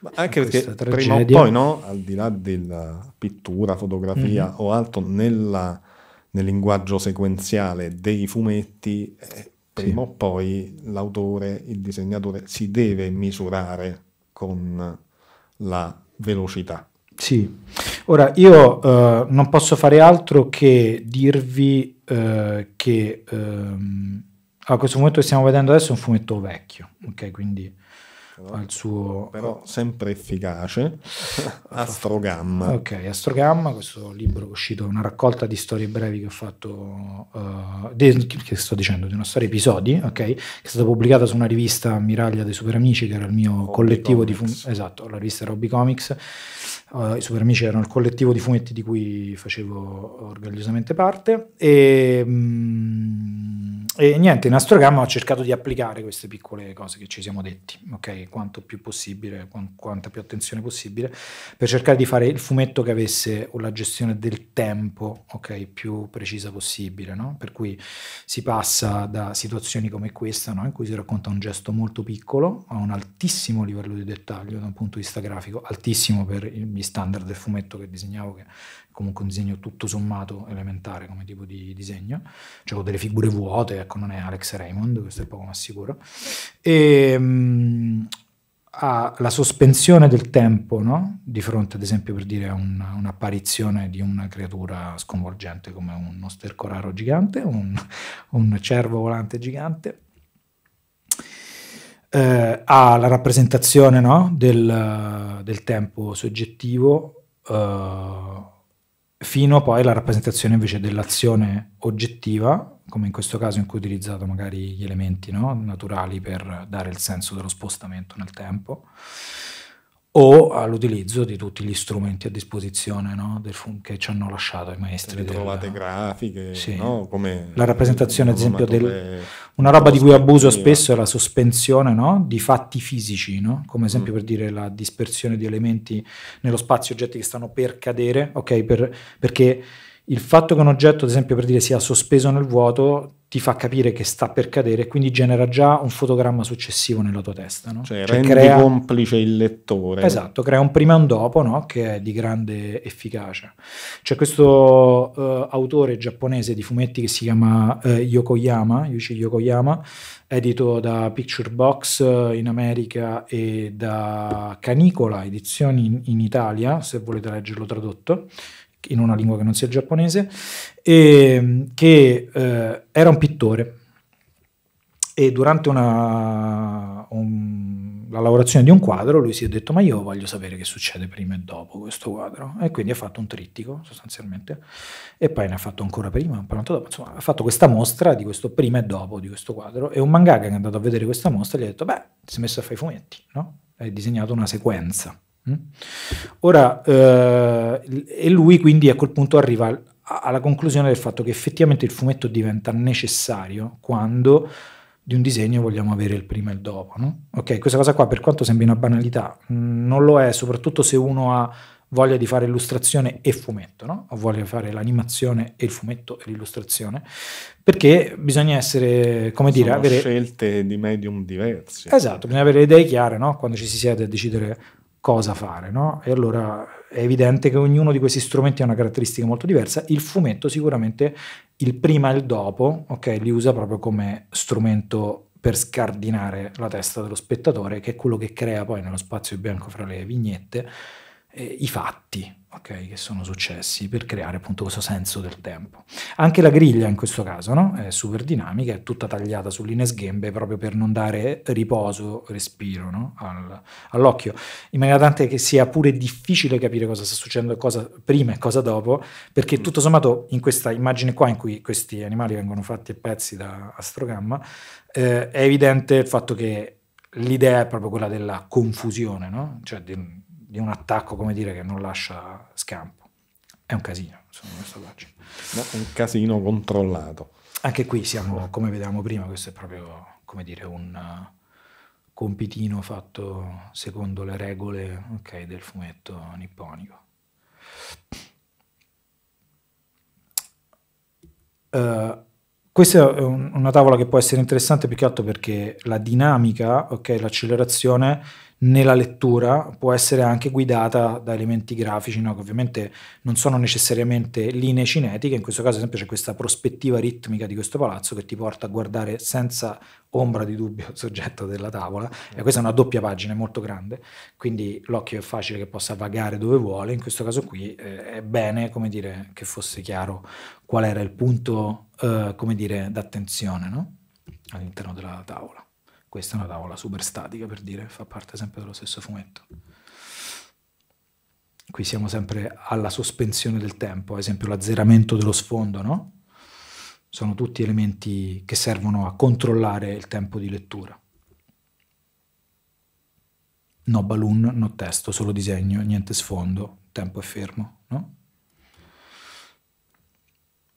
ma anche a perché prima o poi, no, al di là della pittura, fotografia mm-hmm. o altro, nella nel linguaggio sequenziale dei fumetti, eh, prima sì. o poi l'autore, il disegnatore, si deve misurare con la velocità. Sì, ora io eh, non posso fare altro che dirvi eh, che ehm, a questo fumetto che stiamo vedendo adesso è un fumetto vecchio, ok, quindi al suo... però sempre efficace. Astrogamma. Ok, Astrogamma, questo libro è uscito, una raccolta di storie brevi che ho fatto uh, di, che sto dicendo, di una storia episodi, ok, che è stata pubblicata su una rivista ammiraglia dei Super Amici, che era il mio Hobby collettivo Comics. Di esatto, la rivista era Hobby Comics. Uh, i Super Amici erano il collettivo di fumetti di cui facevo orgogliosamente parte, e, mh, e niente, in Astrogamma ho cercato di applicare queste piccole cose che ci siamo detti, ok, quanto più possibile, qu quanta più attenzione possibile, per cercare di fare il fumetto che avesse la gestione del tempo, ok, più precisa possibile, no? Per cui si passa da situazioni come questa, no? In cui si racconta un gesto molto piccolo a un altissimo livello di dettaglio da un punto di vista grafico, altissimo per il standard del fumetto che disegnavo, che è comunque un disegno tutto sommato elementare come tipo di disegno, cioè con delle figure vuote, ecco, non è Alex Raymond, questo è poco ma sicuro, e mh, ha la sospensione del tempo, no? Di fronte ad esempio, per dire, a un'apparizione un di una creatura sconvolgente come uno stercoraro gigante, un, un cervo volante gigante. Eh, ha la rappresentazione, no? del, del tempo soggettivo, eh, fino poi alla rappresentazione invece dell'azione oggettiva, come in questo caso in cui ho utilizzato magari gli elementi, no? naturali per dare il senso dello spostamento nel tempo, o all'utilizzo di tutti gli strumenti a disposizione, no? del che ci hanno lasciato i maestri. Le trovate della... grafiche, sì. no? Come la rappresentazione, ad esempio, del... una roba di cui abuso spesso è la sospensione, no? di fatti fisici, no? come esempio mm. per dire la dispersione di elementi nello spazio, oggetti che stanno per cadere, ok? Per... perché il fatto che un oggetto, ad esempio, per dire, sia sospeso nel vuoto ti fa capire che sta per cadere, quindi genera già un fotogramma successivo nella tua testa. No? Cioè, cioè rendi crea... complice il lettore. Esatto, crea un prima e un dopo, no? che è di grande efficacia. C'è questo uh, autore giapponese di fumetti che si chiama uh, Yokoyama, Yuichi Yokoyama, edito da Picture Box in America e da Canicola Edizioni in, in Italia, se volete leggerlo tradotto in una lingua che non sia giapponese, e che eh, era un pittore, e durante una, un, la lavorazione di un quadro lui si è detto: ma io voglio sapere che succede prima e dopo questo quadro, e quindi ha fatto un trittico sostanzialmente, e poi ne ha fatto ancora prima, un po' dopo, insomma ha fatto questa mostra di questo prima e dopo di questo quadro, e un mangaka che è andato a vedere questa mostra gli ha detto: beh, si è messo a fare i fumetti, no? hai disegnato una sequenza. Ora, eh, e lui quindi a quel punto arriva alla conclusione del fatto che effettivamente il fumetto diventa necessario quando di un disegno vogliamo avere il prima e il dopo, no? Ok, questa cosa qua, per quanto sembri una banalità, non lo è, soprattutto se uno ha voglia di fare illustrazione e fumetto, no? O voglia fare l'animazione e il fumetto e l'illustrazione, perché bisogna essere, come dire, sono avere scelte di medium diversi. Esatto, bisogna avere le idee chiare, no? Quando ci si siede a decidere cosa fare, no? E allora è evidente che ognuno di questi strumenti ha una caratteristica molto diversa. Il fumetto sicuramente il prima e il dopo, ok, li usa proprio come strumento per scardinare la testa dello spettatore, che è quello che crea poi nello spazio bianco fra le vignette eh, i fatti, ok, che sono successi, per creare appunto questo senso del tempo. Anche la griglia in questo caso, no? È super dinamica, è tutta tagliata su linee sghembe proprio per non dare riposo, respiro, no? Al, all'occhio, in maniera tante che sia pure difficile capire cosa sta succedendo, cosa prima e cosa dopo, perché tutto sommato in questa immagine qua in cui questi animali vengono fatti a pezzi da Astrogamma eh, è evidente il fatto che l'idea è proprio quella della confusione, no? Cioè di, di un attacco, come dire, che non lascia scampo. È un casino, insomma, questo faccio. No, un casino controllato. Anche qui siamo, come vedevamo prima, questo è proprio, come dire, un uh, compitino fatto secondo le regole, okay, del fumetto nipponico. Uh, questa è un, una tavola che può essere interessante più che altro perché la dinamica, okay, l'accelerazione nella lettura può essere anche guidata da elementi grafici, no? Che ovviamente non sono necessariamente linee cinetiche. In questo caso, ad esempio, c'è questa prospettiva ritmica di questo palazzo che ti porta a guardare senza ombra di dubbio il soggetto della tavola, e questa è una doppia pagina molto grande, quindi l'occhio è facile che possa vagare dove vuole. In questo caso qui eh, è bene, come dire, che fosse chiaro qual era il punto eh, come dire d'attenzione, no? All'interno della tavola. Questa è una tavola super statica, per dire, fa parte sempre dello stesso fumetto. Qui siamo sempre alla sospensione del tempo, ad esempio l'azzeramento dello sfondo, no? Sono tutti elementi che servono a controllare il tempo di lettura. No balloon, no testo, solo disegno, niente sfondo, tempo è fermo, no?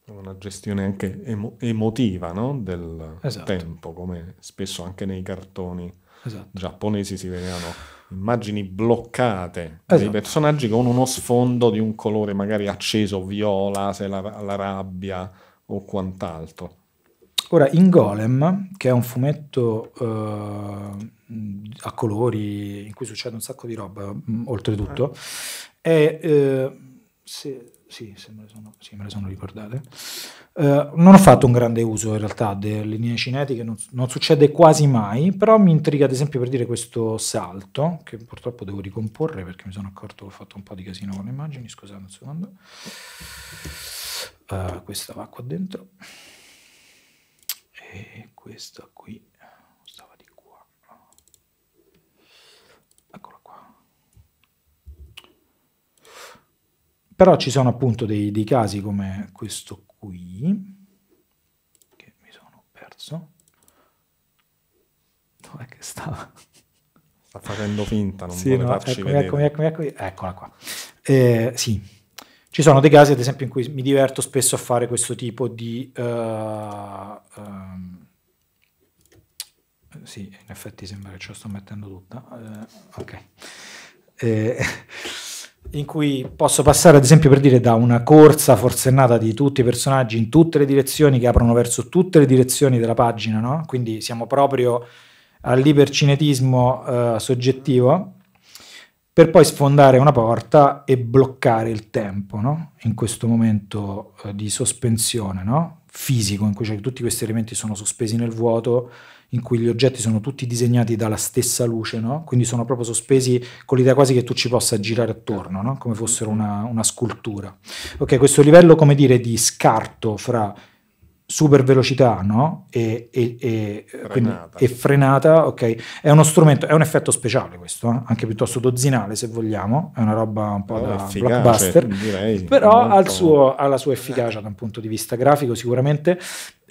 Una gestione anche emo emotiva, no? Del esatto. tempo, come spesso anche nei cartoni esatto. giapponesi si vedevano immagini bloccate esatto. dei personaggi con uno sfondo di un colore magari acceso, viola, se la, la rabbia o quant'altro. Ora, in Golem, che è un fumetto eh, a colori in cui succede un sacco di roba, oltretutto, eh. è... Eh, se... Sì, se me le sono, sì, me le sono ricordate. Uh, non ho fatto un grande uso in realtà delle linee cinetiche, non, non succede quasi mai, però mi intriga ad esempio, per dire, questo salto, che purtroppo devo ricomporre perché mi sono accorto che ho fatto un po' di casino con le immagini, scusate un secondo. Uh, questa va qua dentro e questa qui stava di qua. Eccola qua. Però ci sono appunto dei, dei casi come questo qui, che mi sono perso. Dov'è che stava? Sta facendo finta, non sì, vuole no, farci eccomi, vedere. Eccomi, eccomi, eccomi. Eccola qua. Eh, sì. Ci sono dei casi, ad esempio, in cui mi diverto spesso a fare questo tipo di... Uh, um, sì, in effetti sembra che ce la sto mettendo tutta. Uh, ok. Eh, in cui posso passare, ad esempio, per dire, da una corsa forsennata di tutti i personaggi in tutte le direzioni, che aprono verso tutte le direzioni della pagina, no? Quindi siamo proprio all'ipercinetismo eh, soggettivo, per poi sfondare una porta e bloccare il tempo, no? In questo momento eh, di sospensione, no? Fisico, in cui, cioè, tutti questi elementi sono sospesi nel vuoto, in cui gli oggetti sono tutti disegnati dalla stessa luce, no? Quindi sono proprio sospesi con l'idea quasi che tu ci possa girare attorno, no? Come fossero una, una scultura. Ok, questo livello, come dire, di scarto fra super velocità, no? e, e, e, frenata. e frenata, ok, è uno strumento, è un effetto speciale questo, eh? Anche piuttosto dozzinale, se vogliamo, è una roba un po' allora, da efficace, blockbuster, direi, però molto... al suo, ha la sua efficacia eh. da un punto di vista grafico sicuramente,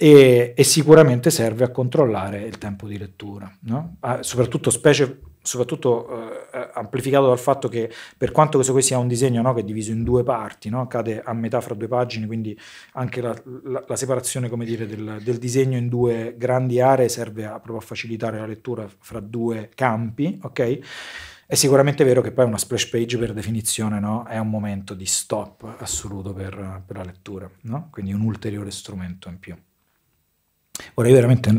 e, e sicuramente serve a controllare il tempo di lettura, no? Ah, soprattutto specie... soprattutto eh, amplificato dal fatto che, per quanto questo qui sia un disegno, no, che è diviso in due parti, no, cade a metà fra due pagine, quindi anche la, la, la separazione, come dire, del, del disegno in due grandi aree serve a, proprio a facilitare la lettura fra due campi, ok? È sicuramente vero che poi una splash page per definizione, no, è un momento di stop assoluto per, per la lettura, no? Quindi un ulteriore strumento in più. Ora io veramente,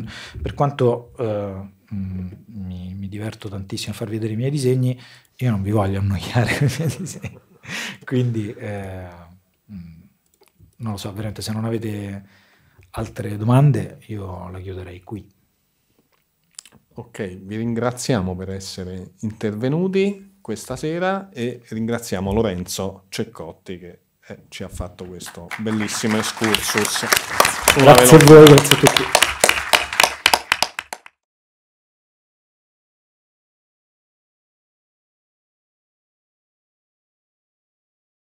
per quanto... Eh, Mi, mi diverto tantissimo a far vedere i miei disegni, io non vi voglio annoiare i miei disegni, quindi eh, non lo so, veramente se non avete altre domande io la chiuderei qui. Ok, vi ringraziamo per essere intervenuti questa sera e ringraziamo Lorenzo Ceccotti che eh, ci ha fatto questo bellissimo excursus. Grazie a voi, grazie a tutti.